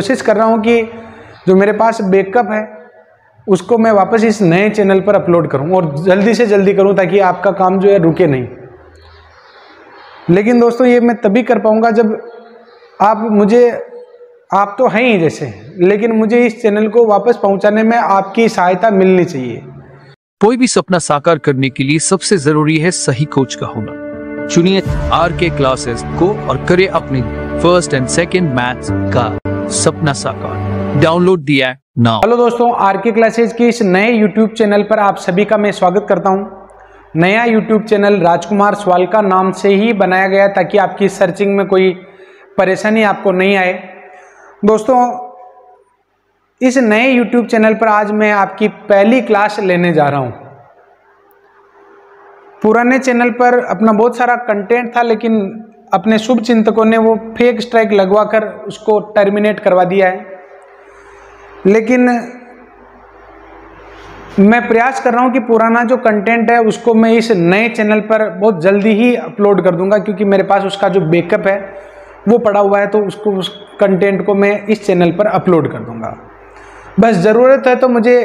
कोशिश कर रहा हूँ कि जो मेरे पास बैकअप है उसको मैं वापस इस नए चैनल पर अपलोड करूं और जल्दी से जल्दी करूं ताकि आपका काम जो है रुके नहीं। लेकिन दोस्तों ये मैं तभी कर पाऊंगा जब आप तो हैं ही जैसे, लेकिन मुझे इस चैनल को वापस पहुंचाने में आपकी सहायता मिलनी चाहिए। कोई भी सपना साकार करने के लिए सबसे जरूरी है सही कोच का होना। चुनिए आरके क्लासेज को और करें अपने फर्स्ट एंड सेकेंड मैथ्स का सपना साकार। डाउनलोड दिया ना। हेलो दोस्तों, आरके क्लासेज के इस नए यूट्यूब चैनल पर आप सभी का मैं स्वागत करता हूं। नया यूट्यूब चैनल राजकुमार सुवालका नाम से ही बनाया गया ताकि आपकी सर्चिंग में कोई परेशानी आपको नहीं आए। दोस्तों इस नए यूट्यूब चैनल पर आज मैं आपकी पहली क्लास लेने जा रहा हूं। पुराने चैनल पर अपना बहुत सारा कंटेंट था लेकिन अपने शुभ चिंतकों ने वो फेक स्ट्राइक लगवाकर उसको टर्मिनेट करवा दिया है। लेकिन मैं प्रयास कर रहा हूं कि पुराना जो कंटेंट है उसको मैं इस नए चैनल पर बहुत जल्दी ही अपलोड कर दूंगा, क्योंकि मेरे पास उसका जो बैकअप है वो पड़ा हुआ है, तो उसको उस कंटेंट को मैं इस चैनल पर अपलोड कर दूंगा। बस ज़रूरत है तो मुझे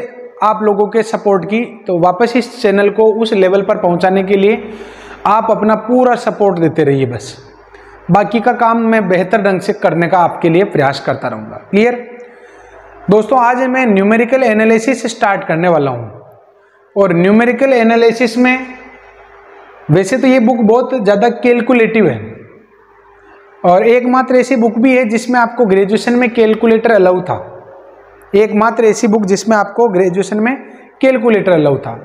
आप लोगों के सपोर्ट की, तो वापस इस चैनल को उस लेवल पर पहुंचाने के लिए आप अपना पूरा सपोर्ट देते रहिए। बस बाकी का काम मैं बेहतर ढंग से करने का आपके लिए प्रयास करता रहूँगा। क्लियर दोस्तों, आज मैं न्यूमेरिकल एनालिसिस स्टार्ट करने वाला हूं। और न्यूमेरिकल एनालिसिस में वैसे तो ये बुक बहुत ज़्यादा कैलकुलेटिव है और एकमात्र ऐसी बुक भी है जिसमें आपको ग्रेजुएशन में कैलकुलेटर अलाउ था।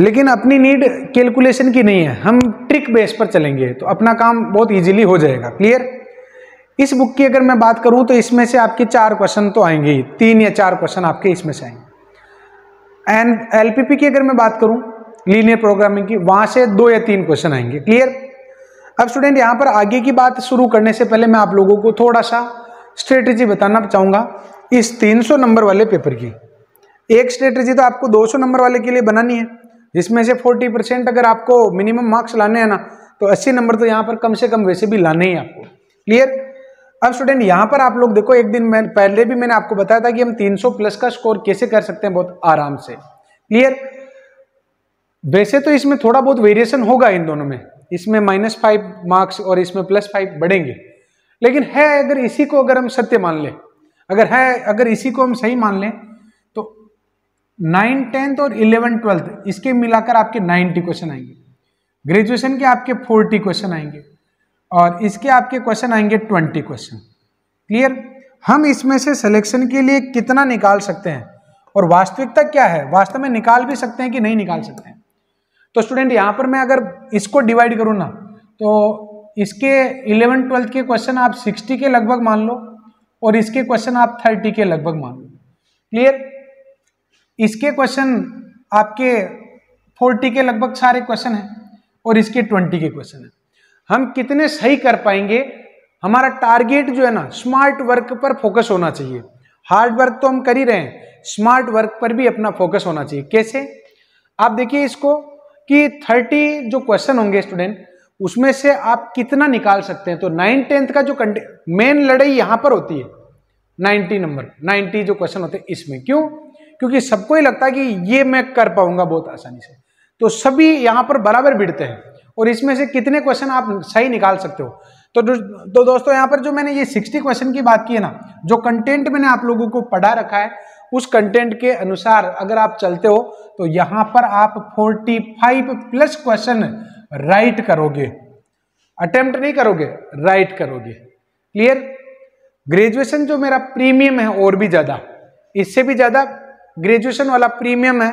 लेकिन अपनी नीड कैलकुलेशन की नहीं है, हम ट्रिक बेस पर चलेंगे तो अपना काम बहुत ईजिली हो जाएगा। क्लियर, इस बुक की अगर मैं बात करूं तो इसमें से आपके 4 क्वेश्चन तो आएंगे ही, 3 या 4 क्वेश्चन आपके इसमें से आएंगे। एंड एलपीपी की अगर मैं बात करूं, लीनियर प्रोग्रामिंग की, वहां से 2 या 3 क्वेश्चन आएंगे। क्लियर, अब स्टूडेंट यहां पर आगे की बात शुरू करने से पहले मैं आप लोगों को थोड़ा सा स्ट्रेटेजी बताना चाहूँगा इस 300 नंबर वाले पेपर की। एक स्ट्रेटेजी तो आपको 200 नंबर वाले के लिए बनानी है, जिसमें से 40% अगर आपको मिनिमम मार्क्स लाने हैं ना, तो 80 नंबर तो यहाँ पर कम से कम वैसे भी लाने ही आपको। क्लियर, अब स्टूडेंट यहाँ पर आप लोग देखो, एक दिन पहले भी मैंने आपको बताया था कि हम 300 प्लस का स्कोर कैसे कर सकते हैं बहुत आराम से। क्लियर, वैसे तो इसमें थोड़ा बहुत वेरिएशन होगा इन दोनों में, इसमें -5 मार्क्स और इसमें +5 बढ़ेंगे, लेकिन है अगर इसी को अगर हम सत्य मान लें, अगर इसी को हम सही मान लें तो 9, 10th और 11, 12th इसके मिलाकर आपके 90 क्वेश्चन आएंगे। ग्रेजुएशन के आपके 40 क्वेश्चन आएंगे और इसके आपके क्वेश्चन आएंगे 20 क्वेश्चन। क्लियर, हम इसमें से सिलेक्शन के लिए कितना निकाल सकते हैं और वास्तविकता क्या है, वास्तव में निकाल भी सकते हैं कि नहीं निकाल सकते हैं। तो स्टूडेंट यहाँ पर मैं अगर इसको डिवाइड करूँ ना, तो इसके 11, 12 के क्वेश्चन आप 60 के लगभग मान लो और इसके क्वेश्चन आप 30 के लगभग मान लो। क्लियर, इसके क्वेश्चन आपके 40 के लगभग सारे क्वेश्चन हैं और इसके 20 के क्वेश्चन हैं। हम कितने सही कर पाएंगे, हमारा टारगेट जो है ना, स्मार्ट वर्क पर फोकस होना चाहिए। हार्ड वर्क तो हम कर ही रहे हैं, स्मार्ट वर्क पर भी अपना फोकस होना चाहिए। कैसे, आप देखिए इसको कि 30 जो क्वेश्चन होंगे स्टूडेंट, उसमें से आप कितना निकाल सकते हैं। तो 9, 10th का जो मेन लड़ाई यहाँ पर होती है 90 जो क्वेश्चन होते हैं इसमें। क्यों, क्योंकि सबको ही लगता है कि ये मैं कर पाऊंगा बहुत आसानी से, तो सभी यहाँ पर बराबर भिड़ते हैं और इसमें से कितने क्वेश्चन आप सही निकाल सकते हो। तो दोस्तों यहाँ पर जो मैंने ये 60 क्वेश्चन की बात की है ना, जो कंटेंट मैंने आप लोगों को पढ़ा रखा है, उस कंटेंट के अनुसार अगर आप चलते हो तो यहाँ पर आप 45+ क्वेश्चन राइट करोगे, अटेम्प्ट नहीं करोगे, राइट करोगे। क्लियर, ग्रेजुएशन जो मेरा प्रीमियम है और भी ज़्यादा, इससे भी ज़्यादा ग्रेजुएशन वाला प्रीमियम है,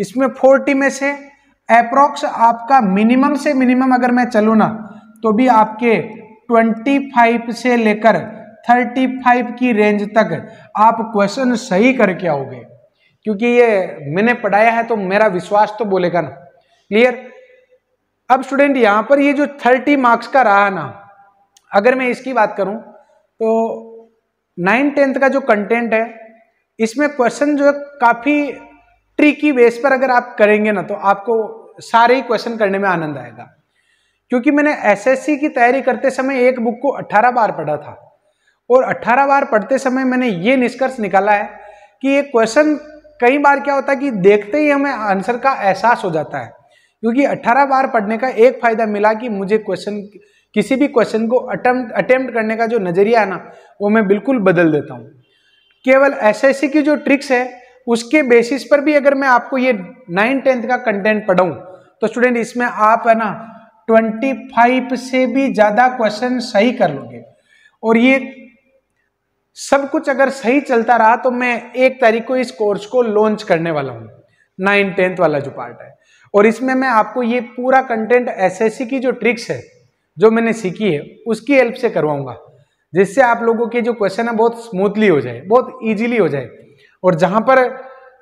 इसमें 40 में से अप्रोक्स आपका मिनिमम से मिनिमम अगर मैं चलूँ ना, तो भी आपके 25 से लेकर 35 की रेंज तक आप क्वेश्चन सही करके आओगे, क्योंकि ये मैंने पढ़ाया है तो मेरा विश्वास तो बोलेगा ना। क्लियर, अब स्टूडेंट यहाँ पर ये जो 30 मार्क्स का रहा ना, अगर मैं इसकी बात करूँ तो 9, 10th का जो कंटेंट है, इसमें क्वेश्चन जो है काफ़ी ट्रिकी बेस पर अगर आप करेंगे ना, तो आपको सारे ही क्वेश्चन करने में आनंद आएगा। क्योंकि मैंने एसएससी की तैयारी करते समय एक बुक को 18 बार पढ़ा था और 18 बार पढ़ते समय मैंने ये निष्कर्ष निकाला है कि ये क्वेश्चन कई बार क्या होता है कि देखते ही हमें आंसर का एहसास हो जाता है, क्योंकि 18 बार पढ़ने का एक फ़ायदा मिला कि मुझे क्वेश्चन किसी भी क्वेश्चन को अटेम्प्ट करने का जो नज़रिया है ना वो मैं बिल्कुल बदल देता हूँ। केवल एसएससी की जो ट्रिक्स है उसके बेसिस पर भी अगर मैं आपको ये 9th-10th का कंटेंट पढ़ाऊँ तो स्टूडेंट इसमें आप है ना 25 से भी ज़्यादा क्वेश्चन सही कर लोगे। और ये सब कुछ अगर सही चलता रहा तो मैं 1 तारीख को इस कोर्स को लॉन्च करने वाला हूँ, 9th-10th वाला जो पार्ट है। और इसमें मैं आपको ये पूरा कंटेंट एसएससी की जो ट्रिक्स है जो मैंने सीखी है उसकी हेल्प से करवाऊंगा, जिससे आप लोगों के जो क्वेश्चन है बहुत स्मूथली हो जाए, बहुत ईजिली हो जाए, और जहाँ पर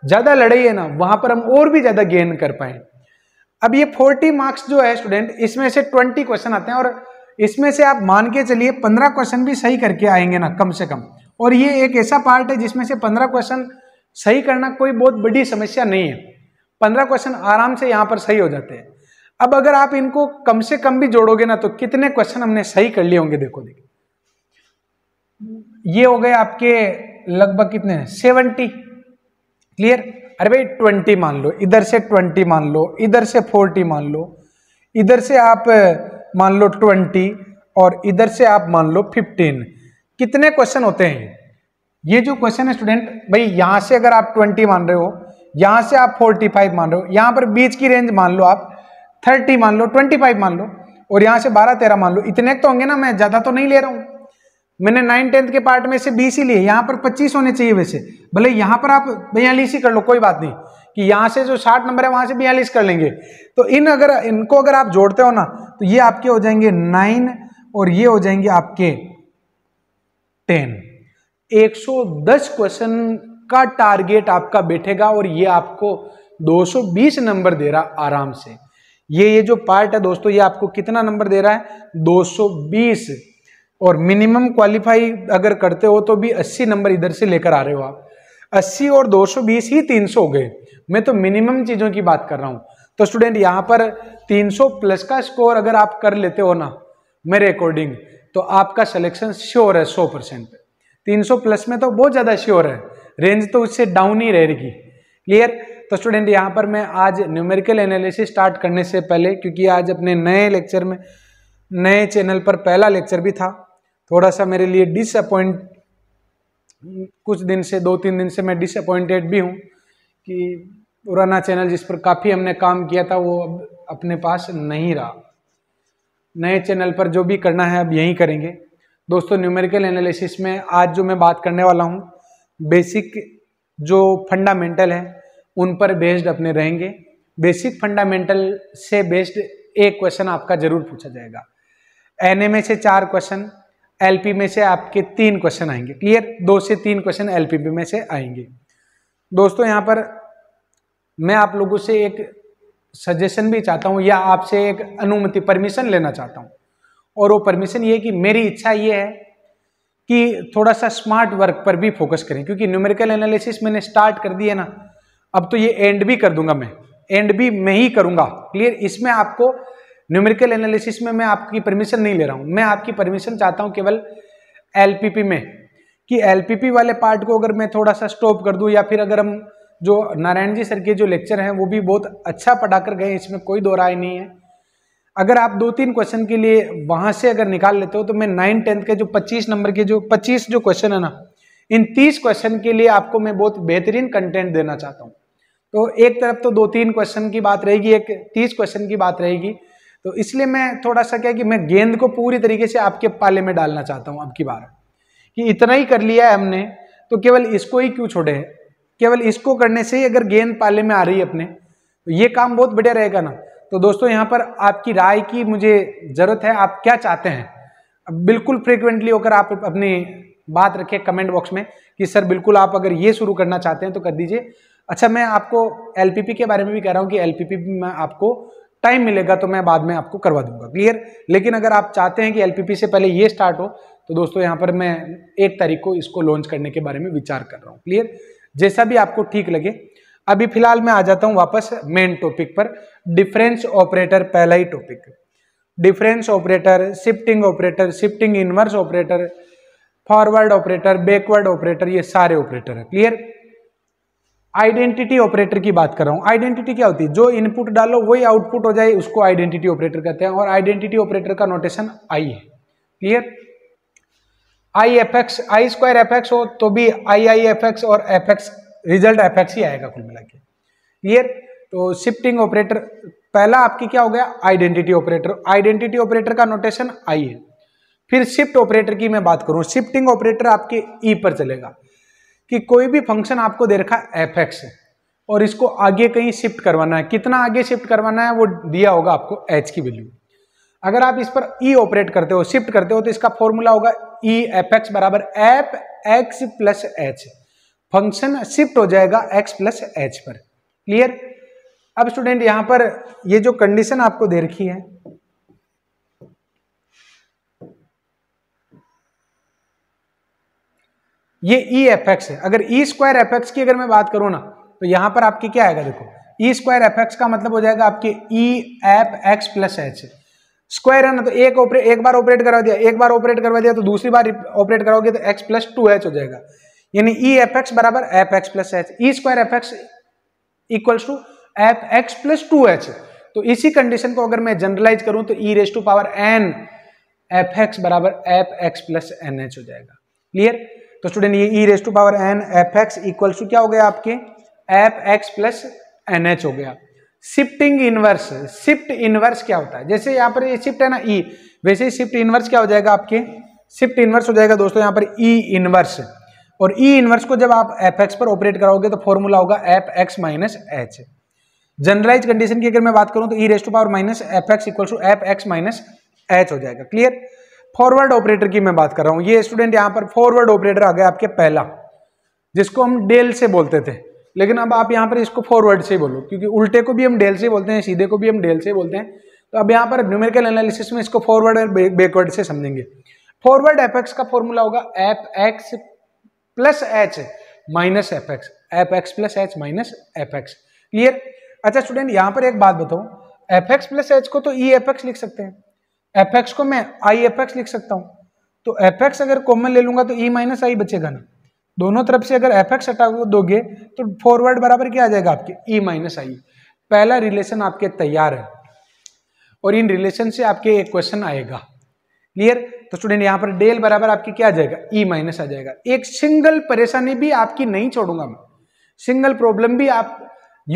ज़्यादा लड़ाई है ना वहाँ पर हम और भी ज़्यादा गेन कर पाएँ। अब ये 40 मार्क्स जो है स्टूडेंट इसमें से 20 क्वेश्चन आते हैं और इसमें से आप मान के चलिए 15 क्वेश्चन भी सही करके आएंगे ना कम से कम। और ये एक ऐसा पार्ट है जिसमें से 15 क्वेश्चन सही करना कोई बहुत बड़ी समस्या नहीं है, 15 क्वेश्चन आराम से यहाँ पर सही हो जाते हैं। अब अगर आप इनको कम से कम भी जोड़ोगे ना तो कितने क्वेश्चन हमने सही कर लिए होंगे, देखो देखो ये हो गए आपके लगभग कितने हैं 70 क्लियर। अरे भाई 20 मान लो, इधर से 20 मान लो, इधर से 40 मान लो, इधर से आप मान लो 20 और इधर से आप मान लो 15, कितने क्वेश्चन होते हैं ये जो क्वेश्चन है स्टूडेंट। भाई यहाँ से अगर आप 20 मान रहे हो, यहाँ से आप 45 मान रहे हो, यहाँ पर बीच की रेंज मान लो आप 30 मान लो, 25 मान लो, और यहाँ से 12-13 मान लो, इतने तो होंगे ना, मैं ज़्यादा तो नहीं ले रहा हूँ। मैंने 9th-10th के पार्ट में से 20 ही लिए, यहाँ पर 25 होने चाहिए वैसे, भले यहाँ पर आप 42 ही कर लो कोई बात नहीं, कि यहाँ से जो 60 नंबर है वहाँ से 42 कर लेंगे। तो इनको अगर आप जोड़ते हो ना तो ये आपके हो जाएंगे 9 और ये हो जाएंगे आपके 10। 110 क्वेश्चन का टारगेट आपका बैठेगा और ये आपको 220 नंबर दे रहा आराम से। ये जो पार्ट है दोस्तों ये आपको कितना नंबर दे रहा है 220, और मिनिमम क्वालिफाई अगर करते हो तो भी 80 नंबर इधर से लेकर आ रहे हो आप। 80 और 220 ही 300 हो गए, मैं तो मिनिमम चीज़ों की बात कर रहा हूँ। तो स्टूडेंट यहाँ पर 300 प्लस का स्कोर अगर आप कर लेते हो ना मेरे अकॉर्डिंग तो आपका सिलेक्शन श्योर है 100%। 300 प्लस में तो बहुत ज़्यादा श्योर है, रेंज तो उससे डाउन ही रहेगी क्लियर। तो स्टूडेंट यहाँ पर मैं आज न्यूमेरिकल एनालिसिस स्टार्ट करने से पहले, क्योंकि आज अपने नए लेक्चर में नए चैनल पर पहला लेक्चर भी था, थोड़ा सा मेरे लिए डिसअपॉइंट कुछ दिन से 2-3 दिन से मैं डिसअपॉइंटेड भी हूँ कि पुराना चैनल जिस पर काफ़ी हमने काम किया था वो अब अपने पास नहीं रहा। नए चैनल पर जो भी करना है अब यहीं करेंगे। दोस्तों न्यूमेरिकल एनालिसिस में आज जो मैं बात करने वाला हूँ बेसिक जो फंडामेंटल है उन पर बेस्ड अपने रहेंगे। बेसिक फंडामेंटल से बेस्ड एक क्वेश्चन आपका जरूर पूछा जाएगा, एनए में से 4 क्वेश्चन, एलपी में से आपके 3 क्वेश्चन आएंगे क्लियर। 2 से 3 क्वेश्चन एलपीपी में से आएंगे। दोस्तों यहाँ पर मैं आप लोगों से एक सजेशन भी चाहता हूँ या आपसे एक अनुमति परमिशन लेना चाहता हूँ, और वो परमिशन ये है कि मेरी इच्छा ये है कि थोड़ा सा स्मार्ट वर्क पर भी फोकस करें, क्योंकि न्यूमेरिकल एनालिसिस मैंने स्टार्ट कर दी है ना, अब तो ये एंड भी कर दूंगा, मैं एंड भी मैं ही करूंगा क्लियर। इसमें आपको न्यूमेरिकल एनालिसिस में मैं आपकी परमिशन नहीं ले रहा हूँ, मैं आपकी परमिशन चाहता हूँ केवल एलपीपी में, कि एलपीपी वाले पार्ट को अगर मैं थोड़ा सा स्टॉप कर दूँ, या फिर अगर हम जो नारायण जी सर के जो लेक्चर हैं वो भी बहुत अच्छा पढ़ा कर गए, इसमें कोई दो राय नहीं है। अगर आप 2-3 क्वेश्चन के लिए वहाँ से अगर निकाल लेते हो तो मैं 9th-10th के जो 25 नंबर के जो 25 जो क्वेश्चन है ना, इन 30 क्वेश्चन के लिए आपको मैं बहुत बेहतरीन कंटेंट देना चाहता हूँ। तो एक तरफ तो 2-3 क्वेश्चन की बात रहेगी, एक 30 क्वेश्चन की बात रहेगी, तो इसलिए मैं थोड़ा सा क्या कि मैं गेंद को पूरी तरीके से आपके पाले में डालना चाहता हूँ अब की बार, कि इतना ही कर लिया है हमने तो केवल इसको ही क्यों छोड़े, केवल इसको करने से ही अगर गेंद पाले में आ रही है अपने तो ये काम बहुत बढ़िया रहेगा ना। तो दोस्तों यहाँ पर आपकी राय की मुझे ज़रूरत है, आप क्या चाहते हैं बिल्कुल फ्रीक्वेंटली होकर आप अपनी बात रखें कमेंट बॉक्स में कि सर बिल्कुल आप अगर ये शुरू करना चाहते हैं तो कर दीजिए। अच्छा मैं आपको एलपीपी के बारे में भी कह रहा हूँ कि एलपीपी में आपको टाइम मिलेगा तो मैं बाद में आपको करवा दूंगा क्लियर। लेकिन अगर आप चाहते हैं कि एलपीपी से पहले ये स्टार्ट हो तो दोस्तों यहाँ पर मैं 1 तारीख को इसको लॉन्च करने के बारे में विचार कर रहा हूँ क्लियर, जैसा भी आपको ठीक लगे। अभी फिलहाल मैं आ जाता हूँ वापस मेन टॉपिक पर, डिफरेंस ऑपरेटर पहला ही topic. Difference operator, shifting inverse operator, forward operator, backward operator, ये सारे ऑपरेटर है। क्लियर। आइडेंटिटी ऑपरेटर की बात कर रहा हूं। आइडेंटिटी क्या होती है? जो इनपुट डालो वही आउटपुट हो जाए, उसको आइडेंटिटी ऑपरेटर कहते हैं। और आइडेंटिटी ऑपरेटर का नोटेशन आई है। Clear. I f x, I square f x हो तो भी आई एफ एक्स और f x, result f x ही आएगा कुल मिला के। क्लियर। तो शिफ्टिंग ऑपरेटर पहला आपकी क्या हो गया? Identity operator. आइडेंटिटी ऑपरेटर का नोटेशन आई है। फिर शिफ्ट ऑपरेटर की मैं बात करूं, शिफ्टिंग ऑपरेटर आपके ई पर चलेगा कि कोई भी फंक्शन आपको दे रखा एफ एक्स और इसको आगे कहीं शिफ्ट करवाना है, कितना आगे शिफ्ट करवाना है वो दिया होगा आपको एच की वैल्यू। अगर आप इस पर ई ऑपरेट करते हो, शिफ्ट करते हो, तो इसका फॉर्मूला होगा ई एफ एक्स बराबर f x plus h. Function shift हो जाएगा एक्स प्लस एच पर। क्लियर। अब स्टूडेंट यहां पर ये जो कंडीशन आपको दे रखी है, ये ई एफ एक्स है। अगर ई स्क्वायर एफ एक्स की अगर मैं बात करूं ना, तो यहां पर आपकी क्या आएगा? देखो, ई स्क्वायर एफ एक्स का मतलब हो जाएगा आपके E f x plus h. Square है ना, तो एक बार ऑपरेट करवा दिया, एक बार ऑपरेट करवा दिया तो दूसरी बार ऑपरेट कराओगे तो एक्स प्लस टू एच हो जाएगा। यानी ई एफ एक्स बराबर f x plus h. E square f x equals to f x plus two h. तो इसी कंडीशन को अगर मैं जनरलाइज करूं तो ई raise to power n F x बराबर f x plus N h हो जाएगा। क्लियर। तो स्टूडेंट ये E raise to power n F x equals to क्या हो गया आपके? F x plus N h हो गया। शिफ्टिंग इनवर्स, शिफ्ट इनवर्स क्या होता है? जैसे यहाँ पर ये शिफ्ट है ना ई, वैसे ही शिफ्ट इनवर्स क्या हो जाएगा आपके? शिफ्ट इनवर्स हो जाएगा दोस्तों यहाँ पर ई इनवर्स। और ई इनवर्स को जब आप एफ एक्स पर ऑपरेट कराओगे तो फॉर्मूला होगा f x minus h. Generalize condition की अगर मैं बात करूँ तो ई raise to power minus f x equals to f x minus h हो जाएगा। क्लियर। फॉरवर्ड ऑपरेटर की मैं बात कर रहा हूं। ये स्टूडेंट यहां पर फॉरवर्ड ऑपरेटर आ गया आपके पहला, जिसको हम डेल से बोलते थे, लेकिन अब आप यहां पर इसको फॉरवर्ड से बोलो, क्योंकि उल्टे को भी हम डेल से बोलते हैं, सीधे को भी हम डेल से बोलते हैं। तो अब यहां पर न्यूमेरिकल एनालिसिस में इसको फॉरवर्ड और बैकवर्ड से समझेंगे। फॉरवर्ड एफ एक्स का फॉर्मूला होगा f x plus h minus f x, f x plus h minus f x. Clear. अच्छा स्टूडेंट यहां पर एक बात बताऊं, एफ एक्स प्लस एच को तो ई एफ एक्स लिख सकते हैं, एफ एक्स को मैं आई एफ एक्स लिख सकता हूं। तो एफ एक्स अगर कॉमन ले लूंगा तो ई माइनस आई बचेगा ना। दोनों तरफ से अगर एफ एक्स हटा दोगे तो फॉरवर्ड बराबर क्या आ जाएगा आपके? E minus I. पहला रिलेशन आपके तैयार है और इन रिलेशन से आपके एक क्वेश्चन आएगा। क्लियर। तो स्टूडेंट यहां पर डेल बराबर आपकी क्या आ जाएगा? ई माइनस आ जाएगा। एक सिंगल परेशानी भी आपकी नहीं छोड़ूंगा मैं, सिंगल प्रॉब्लम भी आप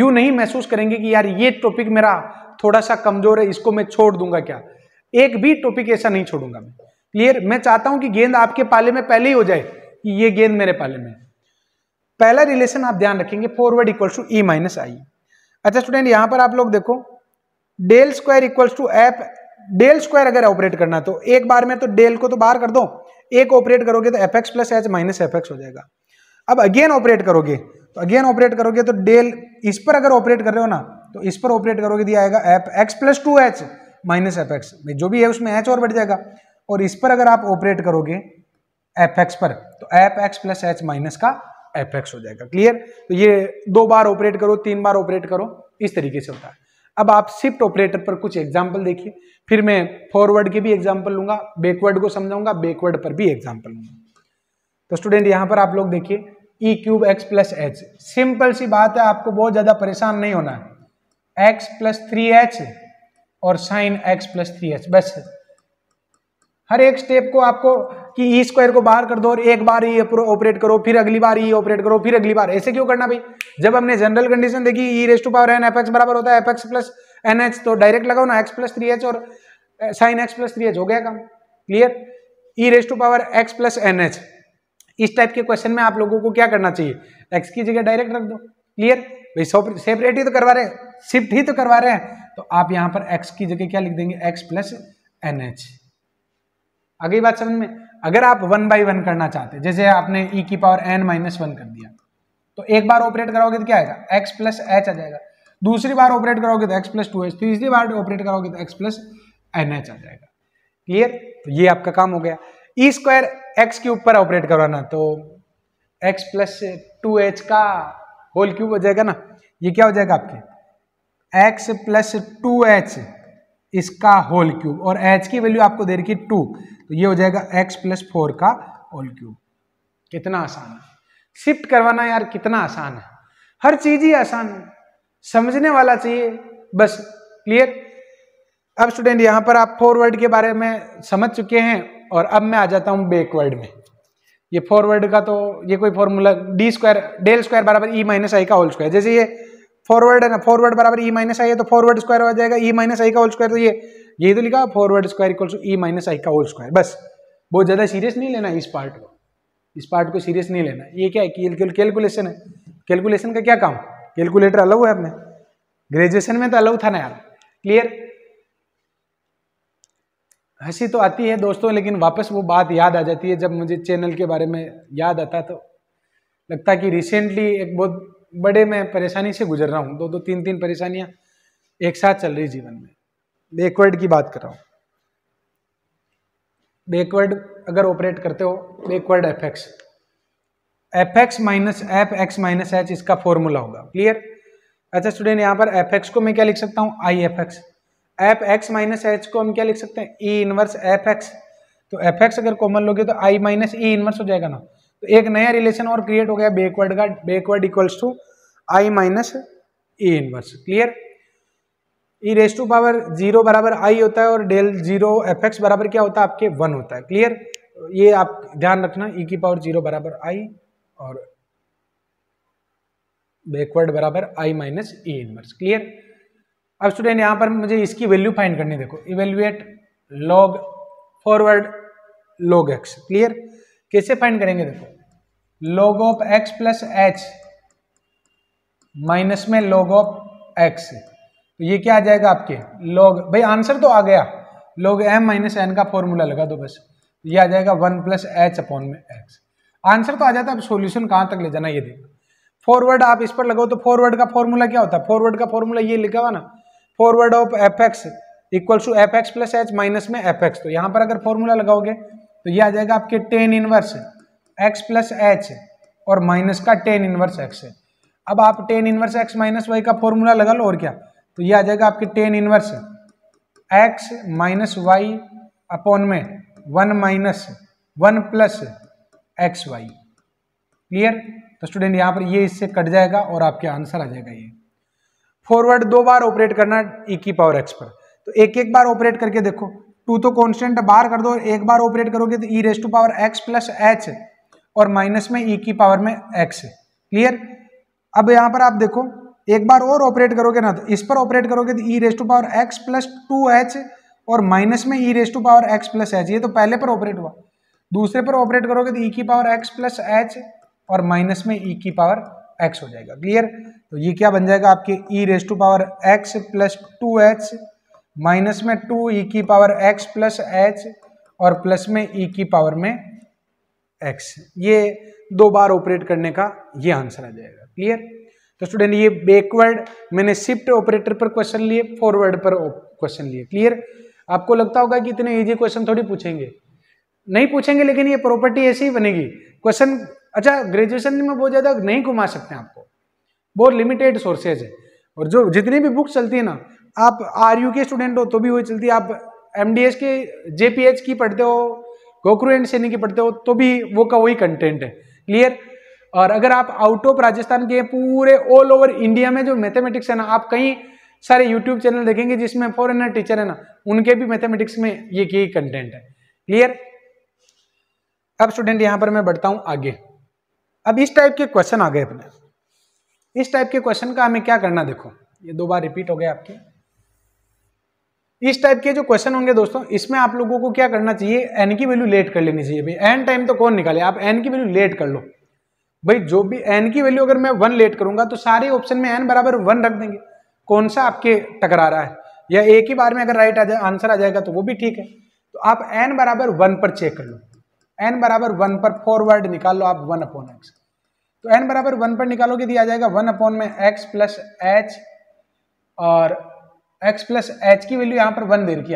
यूं नहीं महसूस करेंगे कि यार ये टॉपिक मेरा थोड़ा सा कमजोर है, इसको मैं छोड़ दूंगा क्या। एक भी टॉपिक ऐसा नहीं छोड़ूंगा मैं। क्लियर। मैं चाहता हूं कि गेंद आपके पाले में पहले ही हो जाए कि ये गेंद मेरे पाले में। पहला रिलेशन आप ध्यान रखेंगे, forward equals to E minus I. अच्छा स्टूडेंट यहां पर आप लोग देखो, del square equals to f, del square अगर ऑपरेट करना तो एक बार में तो डेल को तो बाहर कर दो, एक ऑपरेट करोगे तो f x plus h minus f x हो जाएगा। अब अगेन ऑपरेट करोगे तो डेल इस पर अगर ऑपरेट कर रहे हो ना, तो इस पर ऑपरेट करोगे दिया आएगा f x plus two h minus f x, जो भी है उसमें एच और बढ़ जाएगा। और इस पर अगर आप ऑपरेट करोगे एफ एक्स पर, तो f x plus h minus का एफ एक्स हो जाएगा। क्लियर। तो ये दो बार ऑपरेट करो, तीन बार ऑपरेट करो, इस तरीके से होता है। अब आप शिफ्ट ऑपरेटर पर कुछ एग्जाम्पल देखिए, फिर मैं फॉरवर्ड के भी एग्जाम्पल लूंगा, बैकवर्ड को समझाऊंगा, बैकवर्ड पर भी एग्जाम्पल लूंगा। तो स्टूडेंट यहाँ पर आप लोग देखिए, E cube x plus h, simple सी बात है, आपको बहुत ज़्यादा परेशान नहीं होना है। एक्स प्लस थ्री एच और sine x plus three h, बस। हर एक स्टेप को आपको कि ई स्क्वायर को बाहर कर दो और एक बार ई ऑपरेट करो, फिर अगली बार ई ऑपरेट करो, फिर अगली बार, ऐसे क्यों करना भाई? जब हमने जनरल कंडीशन देखी E raise to power n F x बराबर होता है f x plus N h, तो डायरेक्ट लगाओ ना x प्लस थ्री एच और sine x plus three h, हो गया काम। Clear. E raise to power x plus N h, इस टाइप के क्वेश्चन में आप लोगों को क्या करना चाहिए? एक्स की जगह डायरेक्ट रख दो। क्लियर भाई, सेपरेट ही तो करवा रहे हैं, शिफ्ट ही तो करवा रहे हैं, तो आप यहां पर x की जगह क्या लिख देंगे? x plus N h. आगे बात समझ में। अगर आप 1/1 करना चाहते, जैसे आपने e की पावर n माइनस 1 कर दिया, तो एक बार ऑपरेट कराओगे तो क्या आएगा? x प्लस h आ जाएगा। दूसरी बार ऑपरेट कराओगे तो x प्लस 2h, तीसरी बार ऑपरेट कराओगे तो x प्लस एन एच आ जाएगा। क्लियर। तो ये आपका काम हो गया। ई स्क्वायर एक्स के ऊपर ऑपरेट करवाना, तो x प्लस 2h का होल क्यूब हो जाएगा ना। ये क्या हो जाएगा आपके? x प्लस टू एच इसका होल क्यूब, और h की वैल्यू आपको दे रखी 2, तो ये हो जाएगा x प्लस 4 का होल क्यूब। कितना आसान है शिफ्ट करवाना यार, कितना आसान है, हर चीज ही आसान है, समझने वाला चाहिए बस। क्लियर? अब स्टूडेंट यहाँ पर आप फॉरवर्ड के बारे में समझ चुके हैं और अब मैं आ जाता हूँ बैकवर्ड में। ये फॉरवर्ड का तो ये कोई formula D square del square बराबर ई माइनस आई का होल स्क्वायर, जैसे ये फॉरवर्ड है ना, फॉरवर्ड बराबर ई माइनस आई है तो फॉरवर्ड स्क्वायर हो जाएगा ई माइनस आई का होल स्क्वायर, तो ये यही तो लिखा forward square equal to E minus I का होल स्क्वायर। बस बहुत ज़्यादा सीरियस नहीं लेना इस पार्ट को सीरियस नहीं लेना। ये क्या है कैलकुलेशन है, कैलकुलेशन का क्या काम, कैलकुलेटर अलाउ है अपने ग्रेजुएशन में तो अलाउ था ना यार। क्लियर? हंसी तो आती है दोस्तों लेकिन वापस वो बात याद आ जाती है, जब मुझे चैनल के बारे में याद आता तो लगता कि रिसेंटली एक बहुत बड़े मैं परेशानी से गुजर रहा हूँ, दो तीन परेशानियाँ एक साथ चल रही जीवन में। बैकवर्ड की बात कर रहा हूँ, बैकवर्ड अगर ऑपरेट करते हो backward f x minus f x minus h इसका फॉर्मूला होगा। क्लियर? अच्छा स्टूडेंट यहाँ पर एफ एक्स को मैं क्या लिख सकता हूँ I f x, f x minus h को हम क्या लिख सकते हैं ई इनवर्स एफ एक्स, तो एफ एक्स अगर कॉमन लोगे तो आई माइनस ई इनवर्स हो जाएगा ना, तो एक नया रिलेशन और क्रिएट हो गया बैकवर्ड का, backward equals to I minus E inverse. Clear? E raise to power 0 बराबर आई होता है और डेल 0 एफ एक्स बराबर क्या होता है आपके 1 होता है। क्लियर? ये आप ध्यान रखना, ई की पावर 0 बराबर आई और बैकवर्ड बराबर I minus E inverse. Clear? अब स्टूडेंट यहाँ पर मुझे इसकी वैल्यू फाइंड करनी, देखो evaluate log forward log x. Clear? कैसे फाइंड करेंगे देखो, log of x plus h minus में लॉग ऑफ एक्स, तो ये क्या आ जाएगा आपके लॉग, भाई आंसर तो आ गया लॉग एम माइनस एन का फॉर्मूला लगा दो बस, ये आ जाएगा 1 प्लस एच अपॉन में एक्स, आंसर तो आ जाता है। अब सोल्यूशन कहाँ तक ले जाना ये देखो, फॉरवर्ड आप इस पर लगाओ तो फॉरवर्ड का फॉर्मूला क्या होता है, फॉरवर्ड का फॉर्मूला ये लिखा हुआ ना forward of f x equals to f x plus h minus में एफ एक्स, तो यहाँ पर अगर फॉर्मूला लगाओगे तो ये आ जाएगा आपके tan inverse x plus H और माइनस का टेन इनवर्स एक्स है। अब आप tan inverse x minus y का फॉर्मूला लगा लो और क्या, तो ये आ जाएगा आपके tan inverse x minus y upon में one minus one plus x y. Clear? तो स्टूडेंट यहाँ पर ये इससे कट जाएगा और आपके आंसर आ जाएगा ये। फॉरवर्ड दो बार ऑपरेट करना ई की पावर एक्स पर, तो एक एक बार ऑपरेट करके देखो, टू तो कांस्टेंट बाहर कर दो और एक बार ऑपरेट करोगे तो ई raise to power x plus H और माइनस में ई की पावर में एक्स। क्लियर? अब यहाँ पर आप देखो एक बार और ऑपरेट करोगे ना, तो इस पर ऑपरेट करोगे तो ई raise to power x plus two h और माइनस में ई raise to power x plus h, ये तो पहले पर ऑपरेट हुआ, दूसरे पर ऑपरेट करोगे तो ई की पावर एक्स प्लस एच और माइनस में e की पावर x हो जाएगा। क्लियर? तो ये क्या बन जाएगा आपके e raise to power x plus two h minus में टू e की पावर x प्लस एच और प्लस में e की पावर में x, ये दो बार ऑपरेट करने का ये आंसर आ जाएगा। क्लियर? तो स्टूडेंट ये बैकवर्ड, मैंने शिफ्ट ऑपरेटर पर क्वेश्चन लिए, फॉरवर्ड पर क्वेश्चन लिए। क्लियर? आपको लगता होगा कि इतने ईजी क्वेश्चन थोड़ी पूछेंगे, नहीं पूछेंगे, लेकिन ये प्रॉपर्टी ऐसी ही बनेगी क्वेश्चन। अच्छा ग्रेजुएशन में बहुत ज़्यादा नहीं घुमा सकते हैं आपको, बहुत लिमिटेड सोर्सेज है, और जो जितनी भी बुक्स चलती है ना, आप आरयू के स्टूडेंट हो तो भी वही चलती है, आप एमडीएस के जेपीएच की पढ़ते हो, गोखरू एंड सैनी की पढ़ते हो तो भी वो का वही कंटेंट है। क्लियर? और अगर आप आउट ऑफ राजस्थान के पूरे ऑल ओवर इंडिया में जो मैथमेटिक्स है ना, आप कई सारे यूट्यूब चैनल देखेंगे जिसमें फॉरेनर टीचर है ना, उनके भी मैथमेटिक्स में ये यही कंटेंट है। क्लियर? अब स्टूडेंट यहाँ पर मैं बढ़ता हूँ आगे। अब इस टाइप के क्वेश्चन आ गए अपने, इस टाइप के क्वेश्चन का हमें क्या करना, देखो ये दो बार रिपीट हो गए आपके। इस टाइप के जो क्वेश्चन होंगे दोस्तों, इसमें आप लोगों को क्या करना चाहिए, एन की वैल्यू लेट कर लेनी चाहिए। भाई एन टाइम तो कौन निकाले, आप एन की वैल्यू लेट कर लो भाई, जो भी एन की वैल्यू अगर मैं 1 लेट करूंगा तो सारे ऑप्शन में एन बराबर 1 रख देंगे, कौन सा आपके टकरा रहा है, या एक ही बार में अगर राइट आंसर आ जाएगा तो वो भी ठीक है। तो आप एन बराबर 1 पर चेक कर लो, एन बराबर 1 पर फॉरवर्ड निकाल लो आप 1 अपॉन एक्स, तो एन बराबर 1 पर निकालोगे दिया जाएगा 1 अपॉन में एक्स प्लस एच, और एक्स प्लस एच की वैल्यू यहाँ पर 1 दे रखी,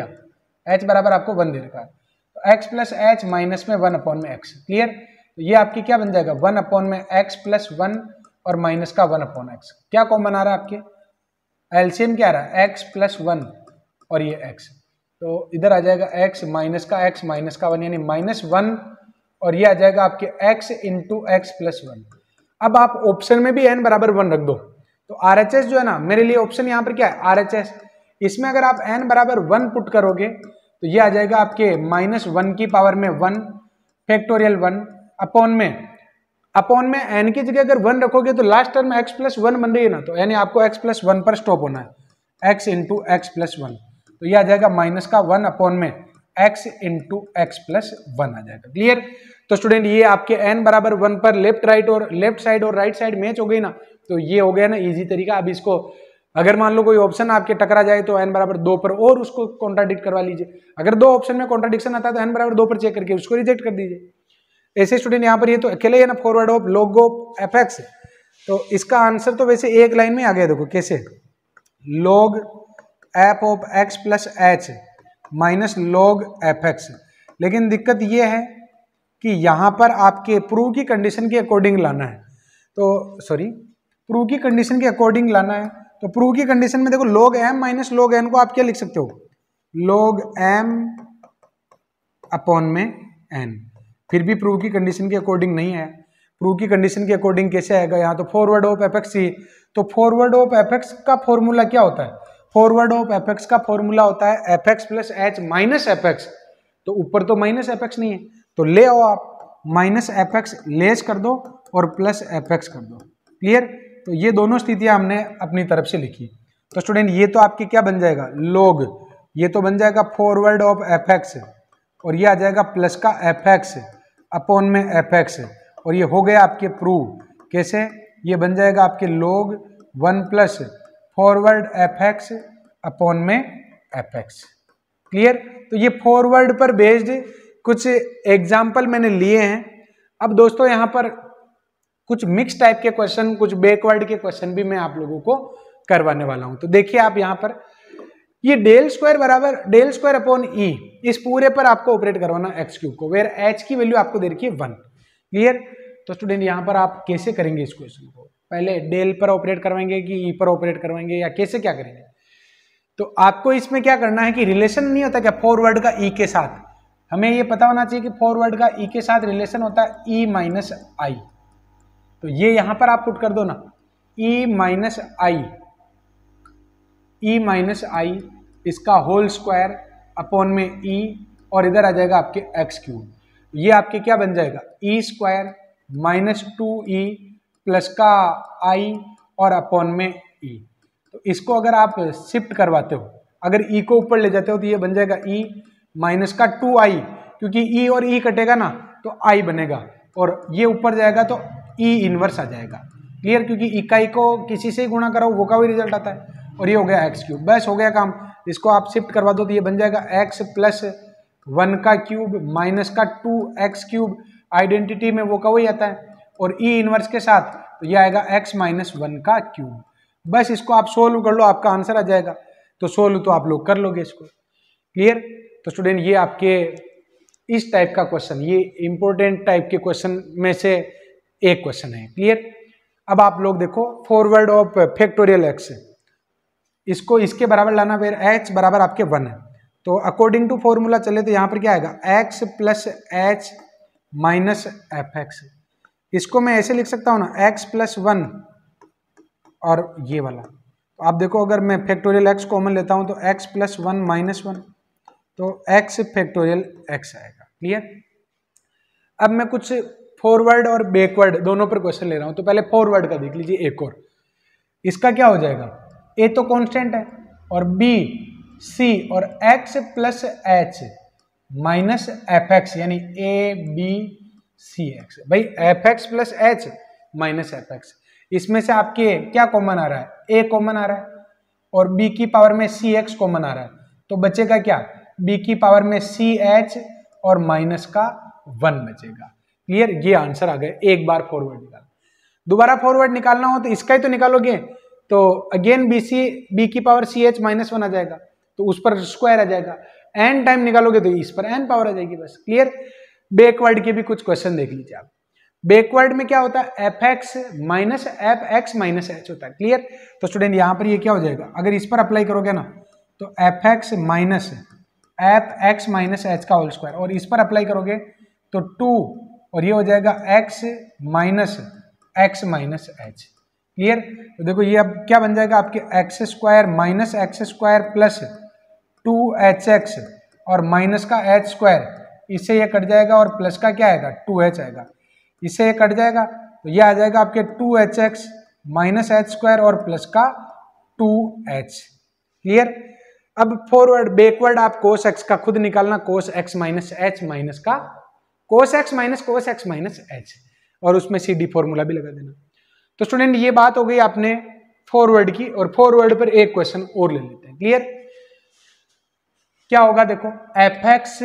एच बराबर आपको 1 दे रखा है, तो एक्स प्लस एच माइनस में 1 अपॉन में एक्स। क्लियर? तो ये आपकी क्या बन जाएगा 1 अपॉन में एक्स प्लस 1 और माइनस का 1 अपॉन एक्स, क्या कॉमन आ रहा है आपके, एलसीएम क्या आ रहा है एक्स प्लस 1 और ये एक्स, तो इधर आ जाएगा x माइनस का 1 यानी माइनस 1 और ये आ जाएगा आपके x into x plus one. अब आप ऑप्शन में भी n बराबर 1 रख दो तो RHS जो है ना मेरे लिए ऑप्शन यहाँ पर क्या है RHS। इसमें अगर आप n बराबर 1 पुट करोगे तो ये आ जाएगा आपके -1 की पावर में 1 फैक्टोरियल 1 अपॉन में n की जगह अगर 1 रखोगे तो लास्ट टर्म x प्लस 1 बन रही है ना, तो यानी आपको x प्लस 1 पर स्टॉप होना है x इंटू एक्स प्लस 1। तो यह आ जाएगा माइनस का 1 अपॉन में x इंटू एक्स प्लस 1 आ जाएगा। क्लियर। तो स्टूडेंट ये आपके n बराबर 1 पर लेफ्ट साइड और राइट साइड मैच हो गई ना, तो ये हो गया ना इजी तरीका। अब इसको अगर मान लो कोई ऑप्शन आपके टकरा जाए तो n बराबर 2 पर और उसको कॉन्ट्राडिक्ट करवा लीजिए। अगर दो ऑप्शन में कॉन्ट्राडिक्शन आता है तो n बराबर 2 पर चेक करके उसको रिजेक्ट कर दीजिए। ऐसे स्टूडेंट यहाँ पर ये तो अकेले है ना फॉरवर्ड ऑफ लोगो एफएक्स, तो इसका आंसर तो वैसे एक लाइन में आ गया। देखो कैसे log f of x plus h minus log f x. लेकिन दिक्कत ये है कि यहाँ पर आपके प्रूव की कंडीशन के अकॉर्डिंग लाना है, तो प्रूव की कंडीशन के अकॉर्डिंग लाना है। तो प्रूव की कंडीशन में देखो log m minus log n को आप क्या लिख सकते हो लॉग एम अपॉन में एन। फिर भी प्रूव की कंडीशन के अकॉर्डिंग नहीं है। प्रूव की कंडीशन के अकॉर्डिंग कैसे आएगा, यहाँ तो फॉरवर्ड ऑफ एफ एक्स ही, तो फॉरवर्ड ऑफ एफ एक्स का फॉर्मूला क्या होता है, फॉरवर्ड ऑफ एफ एक्स का फॉर्मूला होता है f x plus h minus f x. तो ऊपर तो माइनस एफ एक्स नहीं है तो ले आओ आप माइनस एफ एक्स लेस कर दो और प्लस एफ एक्स कर दो। क्लियर। तो ये दोनों स्थितियां हमने अपनी तरफ से लिखी। तो स्टूडेंट ये तो आपके क्या बन जाएगा लॉग, ये तो बन जाएगा फॉरवर्ड ऑफ एफ एक्स और ये आ जाएगा प्लस का एफ एक्स अपॉन में एफ एक्स। और ये हो गया आपके प्रूव। कैसे, ये बन जाएगा आपके log 1 plus forward f x upon में एफ एक्स। क्लियर। तो ये फॉरवर्ड पर बेस्ड कुछ एग्जाम्पल मैंने लिए हैं। अब दोस्तों यहाँ पर कुछ मिक्स टाइप के क्वेश्चन, कुछ बैकवर्ड के क्वेश्चन भी मैं आप लोगों को करवाने वाला हूँ। तो देखिए आप यहाँ पर ये डेल स्क्वायर बराबर डेल स्क्वायर अपॉन ई, इस पूरे पर आपको ऑपरेट करवाना एक्स क्यूब को, वेयर एच की वैल्यू आपको दे रखी है 1। क्लियर। तो स्टूडेंट यहाँ पर आप कैसे करेंगे इस क्वेश्चन को, पहले डेल पर ऑपरेट करवाएंगे कि ई पर ऑपरेट करवाएंगे या कैसे क्या करेंगे। तो आपको इसमें क्या करना है कि रिलेशन नहीं होता क्या फॉरवर्ड का ई के साथ, हमें ये पता होना चाहिए कि फॉरवर्ड का ई के साथ रिलेशन होता है ई माइनस आई। तो ये यहाँ पर आप पुट कर दो ना ई माइनस आई, ई माइनस आई इसका होल स्क्वायर अपॉन में ई और इधर आ जाएगा आपके एक्स क्यूब। ये आपके क्या बन जाएगा ई स्क्वायर माइनस 2ई प्लस का i और अपॉन में e। तो इसको अगर आप शिफ्ट करवाते हो, अगर e को ऊपर ले जाते हो तो ये बन जाएगा e माइनस का 2i, क्योंकि e और e कटेगा ना तो i बनेगा और ये ऊपर जाएगा तो e इनवर्स आ जाएगा। क्लियर। क्योंकि इकाई को किसी से गुणा करो वो का भी रिजल्ट आता है। और ये हो गया एक्स क्यूब। बस हो गया काम। इसको आप शिफ्ट करवा दो तो ये बन जाएगा एक्स प्लस 1 का क्यूब माइनस का 2x क्यूब, आइडेंटिटी में वो का वही आता है, और e इनवर्स के साथ तो ये आएगा x माइनस 1 का क्यूब। बस इसको आप सोल्व कर लो, आपका आंसर आ जाएगा। तो सोल्व तो आप लोग कर लोगे इसको। क्लियर। तो स्टूडेंट ये आपके इस टाइप का क्वेश्चन, ये इम्पोर्टेंट टाइप के क्वेश्चन में से एक क्वेश्चन है। क्लियर। अब आप लोग देखो फॉरवर्ड ऑफ फैक्टोरियल x, इसको इसके बराबर लाना, फिर h बराबर आपके 1 है। तो अकॉर्डिंग टू फॉर्मूला चले तो यहाँ पर क्या आएगा x plus h minus f x. इसको मैं ऐसे लिख सकता हूँ ना x प्लस 1 और ये वाला। तो आप देखो अगर मैं फैक्टोरियल x कॉमन लेता हूँ तो x प्लस 1 माइनस 1 तो x फैक्टोरियल x आएगा। क्लियर। अब मैं कुछ फॉरवर्ड और बैकवर्ड दोनों पर क्वेश्चन ले रहा हूँ। तो पहले फॉरवर्ड का देख लीजिए एक और, इसका क्या हो जाएगा a तो कांस्टेंट है और b c और x plus h minus f x, यानी a b सी एक्स। भाई f x plus h minus f x, इसमें से आपके क्या कॉमन आ रहा है, ए कॉमन आ रहा है और बी की पावर में सी एक्स कॉमन आ रहा है। तो बचेगा क्या बी की पावर में सी एच और माइनस का 1 बचेगा। क्लियर। ये आंसर आ गया। एक बार फॉरवर्ड निकाल, दोबारा फॉरवर्ड निकालना हो तो इसका ही तो निकालोगे। तो अगेन बी की पावर सी एच माइनस 1 आ जाएगा तो उस पर स्क्वायर आ जाएगा। एन टाइम निकालोगे तो इस पर एन पावर आ जाएगी। बस। क्लियर। बैकवर्ड के भी कुछ क्वेश्चन देख लीजिए आप। बैकवर्ड में क्या होता है f x minus f x minus h होता है। क्लियर। तो स्टूडेंट यहाँ पर ये क्या हो जाएगा, अगर इस पर अप्लाई करोगे ना तो f x minus f x minus h का होल स्क्वायर, और इस पर अप्लाई करोगे तो 2 और ये हो जाएगा x माइनस एच। क्लियर। तो देखो ये अब क्या बन जाएगा आपके x square minus x square plus 2hx और माइनस का h स्क्वायर, इससे ये कट जाएगा और प्लस का क्या आएगा 2h आएगा, इससे ये कट जाएगा। तो ये आ जाएगा आपके 2hx माइनस h स्क्वायर और प्लस का 2h। क्लियर। अब फॉरवर्ड बैकवर्ड आप कोस एक्स का खुद निकालना, cos x minus h minus का कोस एक्स माइनस एच और उसमें सीडी फॉर्मूला भी लगा देना। तो स्टूडेंट ये बात हो गई आपने फॉरवर्ड की, और फॉरवर्ड पर एक क्वेश्चन और ले लेते हैं। क्लियर। क्या होगा देखो, f x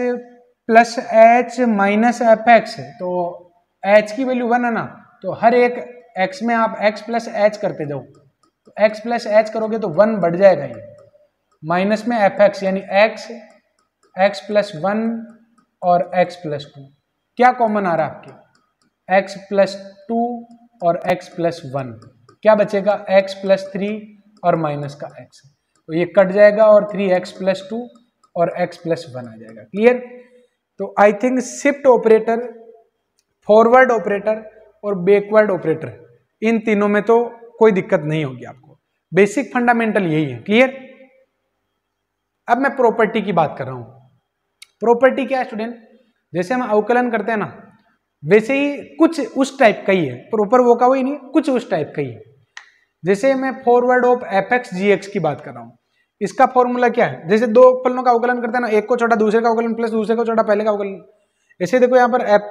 plus h minus f x, तो एच की वैल्यू वन है ना, तो हर एक एक्स में आप एक्स प्लस एच करते जाओ, तो एक्स प्लस एच करोगे तो वन बढ़ जाएगा, ये माइनस में एफ एक्स यानी एक्स, एक्स प्लस वन और एक्स प्लस टू, क्या कॉमन आ रहा है आपके एक्स प्लस टू और एक्स प्लस वन, क्या बचेगा एक्स प्लस थ्री और माइनस का एक्स, तो ये कट जाएगा और 3x प्लस 2 और x प्लस वन आ जाएगा। क्लियर। तो I think shift operator, forward operator और बैकवर्ड ऑपरेटर, इन तीनों में तो कोई दिक्कत नहीं होगी आपको, बेसिक फंडामेंटल यही है। क्लियर। अब मैं प्रॉपर्टी की बात कर रहा हूँ। प्रॉपर्टी क्या है स्टूडेंट, जैसे हम अवकलन करते हैं ना वैसे ही कुछ उस टाइप का ही है, प्रॉपर वो का वही नहीं, कुछ उस टाइप का ही है। जैसे मैं forward of f x g x की बात कर रहा हूँ, इसका फॉर्मूला क्या है, जैसे दो फलनों का अवकलन करते हैं ना, एक को छोटा दूसरे का अवकलन प्लस दूसरे को छोटा पहले का अवकलन, ऐसे देखो यहाँ पर f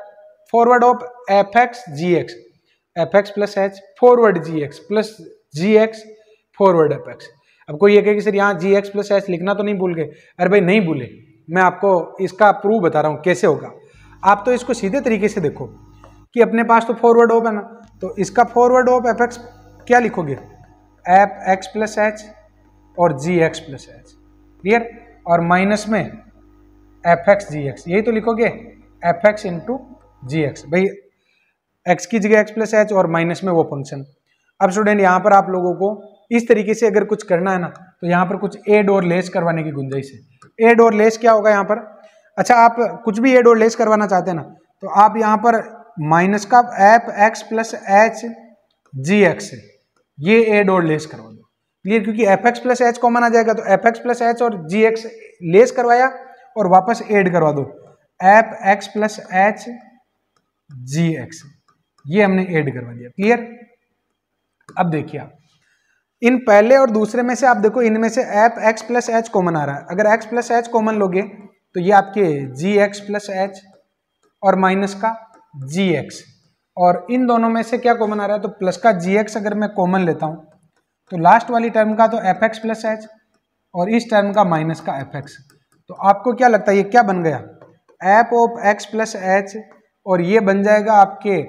forward of f x g x, f x plus h forward g x plus g x forward f x. अब कोई ये कहे कि सर यहाँ जी एक्स प्लस एच लिखना तो नहीं भूल गए, अरे भाई नहीं भूले, मैं आपको इसका प्रूफ बता रहा हूँ कैसे होगा। आप तो इसको सीधे तरीके से देखो कि अपने पास तो फॉरवर्ड ऑफ है ना, तो इसका फॉरवर्ड ऑफ एफ एक्स क्या लिखोगे, एफ एक्स प्लस एच और g x plus h. Clear. और माइनस में एफ एक्स जी एक्स, यही तो लिखोगे f x into g x, भाई एक्स की जगह एक्स प्लस एच और माइनस में वो फंक्शन। अब स्टूडेंट यहाँ पर आप लोगों को इस तरीके से अगर कुछ करना है ना, तो यहाँ पर कुछ एड और लेस करवाने की गुंजाइश है। एड और लेस क्या होगा यहाँ पर, अच्छा आप कुछ भी एड और लेस करवाना चाहते हैं ना, तो आप यहाँ पर माइनस का f x plus h g x, ये एड और लेस करवा दो। क्लियर। क्योंकि f x plus h common आ जाएगा, तो एफ एक्स प्लस एच और जी एक्स लेस करवाया और वापस एड करवा दो, f x plus h g x, ये हमने एड करवा दिया। क्लियर। अब देखिए आप इन पहले और दूसरे में से, आप देखो इनमें से f x plus h common आ रहा है, अगर एक्स प्लस एच कॉमन लोगे तो ये आपके जी एक्स प्लस एच और माइनस का जी एक्स, और इन दोनों में से क्या कॉमन आ रहा है, तो प्लस का जी एक्स अगर मैं कॉमन लेता हूँ, तो लास्ट वाली टर्म का तो एफ एक्स प्लस एच और इस टर्म का माइनस का एफ एक्स। तो आपको क्या लगता है ये क्या बन गया, f of x plus H और ये बन जाएगा आपके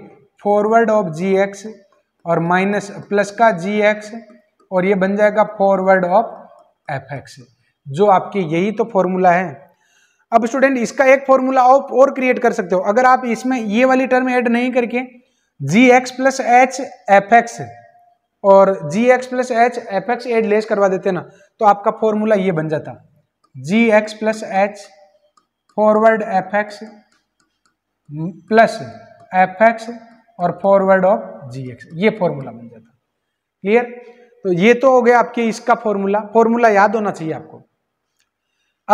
फॉरवर्ड ऑफ जी एक्स और माइनस प्लस का जी एक्स और ये बन जाएगा फॉरवर्ड ऑफ एफ एक्स, जो आपके यही तो फॉर्मूला है। अब स्टूडेंट इसका एक फॉर्मूला आप और क्रिएट कर सकते हो, अगर आप इसमें ये वाली टर्म ऐड नहीं करके g x plus h f x और g x plus h f x add less करवा देते ना, तो आपका फॉर्मूला ये बन जाता g x plus h forward f x plus f x और फॉरवर्ड ऑफ जी एक्स, ये फॉर्मूला बन जाता। क्लियर। तो ये तो हो गया आपके इसका फॉर्मूला याद होना चाहिए आपको।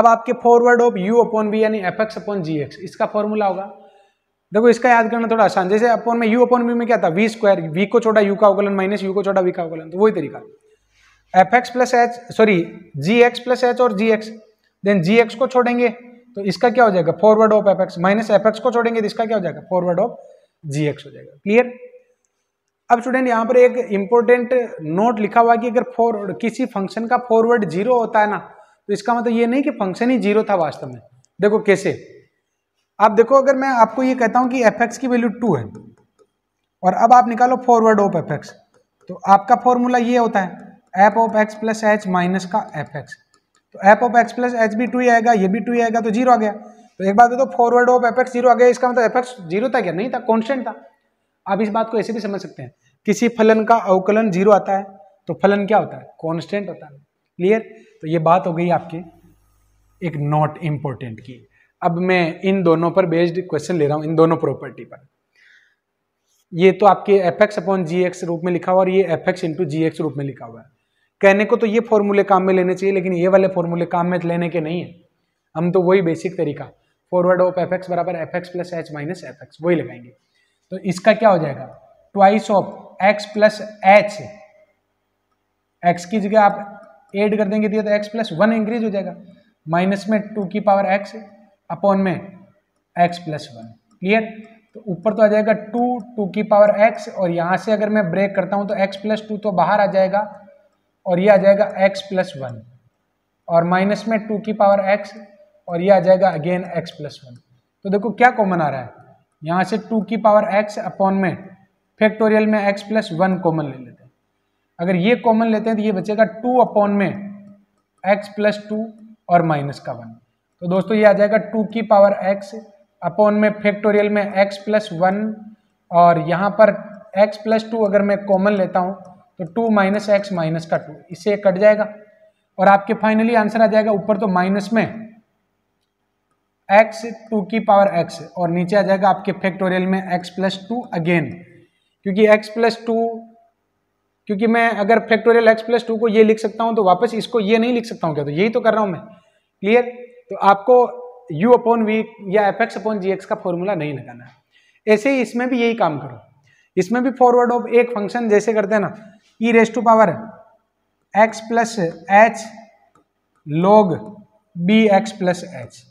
अब आपके forward of u upon v यानी f x upon g x, इसका फॉर्मूला होगा, देखो इसका याद करना थोड़ा आसान, जैसे अपॉन में u अपॉन वी में क्या था वी स्क्वायर, वी को छोटा u का अवकलन माइनस u को छोटा v का अवकलन, तो वही तरीका f x plus h sorry g x plus H और g x, then g x को छोड़ेंगे तो इसका क्या हो जाएगा forward of f x, minus f x को छोड़ेंगे तो इसका क्या हो जाएगा फॉरवर्ड ऑफ जी एक्स हो जाएगा। क्लियर। अब स्टूडेंट यहाँ पर एक इम्पोर्टेंट नोट लिखा हुआ कि अगर फॉरवर्ड किसी फंक्शन का फॉरवर्ड जीरो होता है ना, तो इसका मतलब ये नहीं कि फंक्शन ही जीरो था वास्तव में। देखो कैसे, आप देखो अगर मैं आपको ये कहता हूँ कि एफ एक्स की वैल्यू 2 है और अब आप निकालो फॉरवर्ड ऑफ एफ एक्स, तो आपका फॉर्मूला ये होता है f of x plus h minus का एफ एक्स, तो f of x plus h भी 2 ही आएगा, ये भी 2 ही आएगा, तो जीरो आ गया। तो एक बात बताओ forward of f x zero आ गया, इसका मतलब एफ एक्स जीरो था क्या, नहीं था, कॉन्स्टेंट था। आप इस बात को ऐसे भी समझ सकते हैं, किसी फलन का अवकलन जीरो आता है तो फलन क्या होता है, कांस्टेंट होता है। क्लियर। तो ये बात हो गई आपके एक नॉट इम्पोर्टेंट की। अब मैं इन दोनों पर बेस्ड क्वेश्चन ले रहा हूँ, इन दोनों प्रॉपर्टी पर। ये तो आपके एफएक्स अपॉन जीएक्स रूप में लिखा हुआ और ये एफएक्स इंटू जीएक्स रूप में लिखा हुआ है। कहने को तो ये फॉर्मूले काम में लेने चाहिए, लेकिन ये वाले फॉर्मूले काम में लेने के नहीं है। हम तो वही बेसिक तरीका फॉरवर्ड ऑफ एफएक्स बराबर f x plus h minus f x वही लगाएंगे। तो इसका क्या हो जाएगा, twice of x plus H, x की जगह आप एड कर देंगे तो एक्स प्लस वन इंक्रीज हो जाएगा, माइनस में टू की पावर एक्स अपॉन में एक्स प्लस वन। क्लियर, तो ऊपर तो आ जाएगा टू, टू की पावर एक्स, और यहाँ से अगर मैं ब्रेक करता हूँ तो एक्स प्लस टू तो बाहर आ जाएगा और ये आ जाएगा एक्स प्लस वन, और माइनस में टू की पावर एक्स और ये आ जाएगा अगेन एक्स प्लस वन। तो देखो क्या कॉमन आ रहा है, यहाँ से टू की पावर एक्स अपॉन में फैक्टोरियल में एक्स प्लस वन कॉमन ले लेते हैं। अगर ये कॉमन लेते हैं तो ये बचेगा टू अपॉन में एक्स प्लस टू और माइनस का वन। तो दोस्तों ये आ जाएगा टू की पावर एक्स अपॉन में फैक्टोरियल में एक्स प्लस वन, और यहाँ पर एक्स प्लस टू अगर मैं कॉमन लेता हूँ तो टू माइनस एक्स माइनस का टू, इससे कट जाएगा और आपके फाइनली आंसर आ जाएगा ऊपर तो माइनस में एक्स टू की पावर एक्स और नीचे आ जाएगा आपके फैक्टोरियल में एक्स प्लस टू अगेन, क्योंकि एक्स प्लस टू, क्योंकि मैं अगर फैक्टोरियल एक्स प्लस टू को ये लिख सकता हूँ तो वापस इसको ये नहीं लिख सकता हूँ क्या, तो यही तो कर रहा हूँ मैं। क्लियर, तो आपको u अपॉन वी या एफएक्स अपॉन जी एक्स का फॉर्मूला नहीं लगाना है। ऐसे ही इसमें भी यही काम करो, इसमें भी फॉरवर्ड ऑफ एक फंक्शन जैसे करते हैं ना, e raise to power x plus h log b x plus H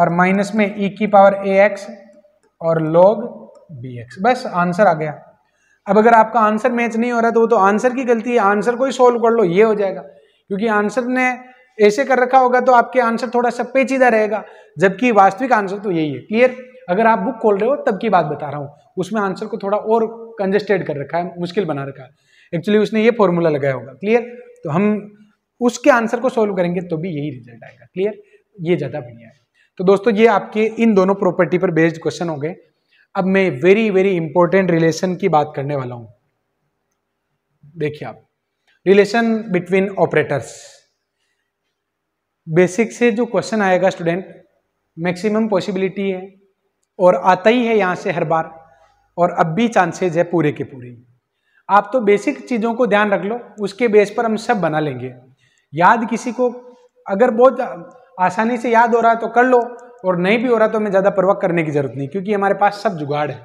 और माइनस में ई की पावर ए एक्स और लोग बी एक्स, बस आंसर आ गया। अब अगर आपका आंसर मैच नहीं हो रहा तो वो तो आंसर की गलती है, आंसर को ही सोल्व कर लो, ये हो जाएगा। क्योंकि आंसर ने ऐसे कर रखा होगा तो आपके आंसर थोड़ा सा पेचीदा रहेगा, जबकि वास्तविक आंसर तो यही है। क्लियर, अगर आप बुक खोल रहे हो तब की बात बता रहा हूँ, उसमें आंसर को थोड़ा और कंजेस्टेड कर रखा है, मुश्किल बना रखा है, एक्चुअली उसने ये फॉर्मूला लगाया होगा। क्लियर, तो हम उसके आंसर को सोल्व करेंगे तो भी यही रिजल्ट आएगा। क्लियर, ये ज़्यादा बढ़िया है। तो दोस्तों ये आपके इन दोनों प्रॉपर्टी पर बेस्ड क्वेश्चन हो गए। अब मैं वेरी वेरी इंपॉर्टेंट रिलेशन की बात करने वाला हूँ। देखिए आप, रिलेशन बिटवीन ऑपरेटर्स, बेसिक से जो क्वेश्चन आएगा स्टूडेंट, मैक्सिमम पॉसिबिलिटी है और आता ही है यहाँ से हर बार, और अब भी चांसेज है पूरे के पूरे। आप तो बेसिक चीज़ों को ध्यान रख लो, उसके बेस पर हम सब बना लेंगे। याद किसी को अगर बहुत आसानी से याद हो रहा है तो कर लो, और नहीं भी हो रहा तो मैं ज़्यादा परवाह करने की ज़रूरत नहीं, क्योंकि हमारे पास सब जुगाड़ है।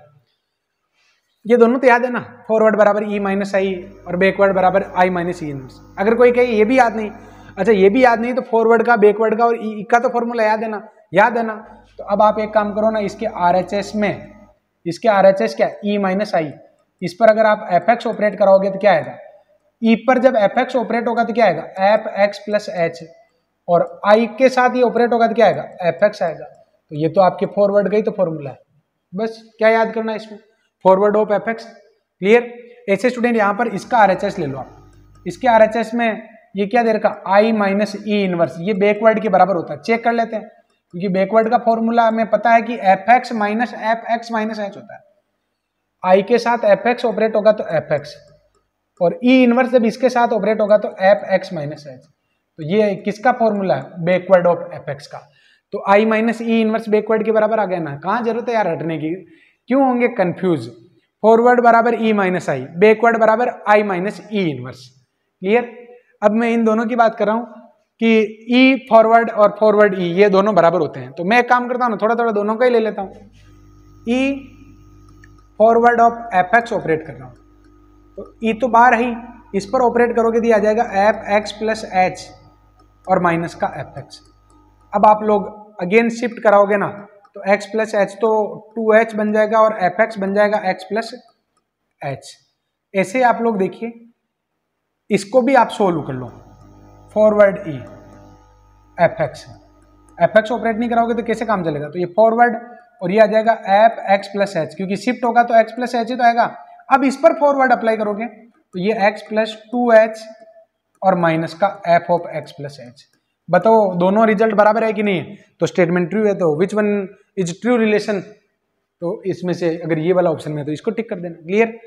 ये दोनों तो याद है ना, फॉरवर्ड बराबर ई माइनस आई और बैकवर्ड बराबर आई माइनस ई इनवर्स। अगर कोई कहे ये भी याद नहीं, अच्छा ये भी याद नहीं तो फॉरवर्ड का, बैकवर्ड का और ई का तो फॉर्मूला याद है ना, याद है ना। तो अब आप एक काम करो ना, इसके आरएचएस में, इसके आरएचएस क्या ई माइनस आई, इस पर अगर आप एफएक्स ऑपरेट कराओगे तो क्या आएगा, ई पर जब एफएक्स ऑपरेट होगा तो क्या आएगा एफ एक्स प्लस एच, और आई के साथ ये ऑपरेट होगा तो क्या आएगा एफएक्स आएगा। तो ये तो आपके फॉरवर्ड का ही तो फॉर्मूला है, बस क्या याद करना है इसमें, फॉरवर्ड ऑफ एफएक्स। क्लियर, ऐसे स्टूडेंट यहाँ पर इसका आरएचएस ले लो आप, इसके आरएचएस में ये क्या दे रखा आई माइनस ई इनवर्स, ये बैकवर्ड के बराबर होता है, चेक कर लेते हैं, क्योंकि बैकवर्ड का फॉर्मूला हमें पता है कि f x minus f x minus h होता है। आई के साथ एफ एक्स ऑपरेट होगा तो एफ एक्स, और ई इनवर्स जब इसके साथ ऑपरेट होगा तो एफ एक्स माइनस एच। तो ये किसका फॉर्मूला है, बैकवर्ड ऑफ एफ एक्स का। तो I minus E inverse backward के बराबर आ गया ना, कहाँ जरूरत है यार हटने की, क्यों होंगे कन्फ्यूज। फॉरवर्ड बराबर ई माइनस आई, बैकवर्ड बराबर I minus E inverse. Clear, अब मैं इन दोनों की बात कर रहा हूँ कि ई फॉरवर्ड और फॉरवर्ड ई ये दोनों बराबर होते हैं। तो मैं एक काम करता हूँ ना, थोड़ा थोड़ा दोनों का ही ले लेता हूँ। E forward of f x operate कर रहा हूँ तो ई तो बाहर ही, इस पर ऑपरेट करोगे तो आ जाएगा एफ एक्स प्लस एच और माइनस का एफ एक्स। अब आप लोग अगेन शिफ्ट कराओगे ना तो एक्स प्लस एच तो टू एच बन जाएगा और एफ एक्स बन जाएगा एक्स प्लस एच। ऐसे आप लोग देखिए, इसको भी आप सोल्व कर लो, forward E f x operate नहीं कराओगे तो कैसे काम चलेगा। तो ये फॉरवर्ड और ये आ जाएगा एफ एक्स प्लस एच, क्योंकि शिफ्ट होगा तो एक्स प्लस एच ही तो आएगा। अब इस पर फॉरवर्ड अप्लाई करोगे तो ये एक्स प्लस टू एच और माइनस का f of x plus h. बताओ दोनों रिजल्ट बराबर है कि नहीं है, तो स्टेटमेंट ट्रू है तो which one is true relation, तो इसमें से अगर ये वाला ऑप्शन में है तो इसको टिक कर देना। क्लियर,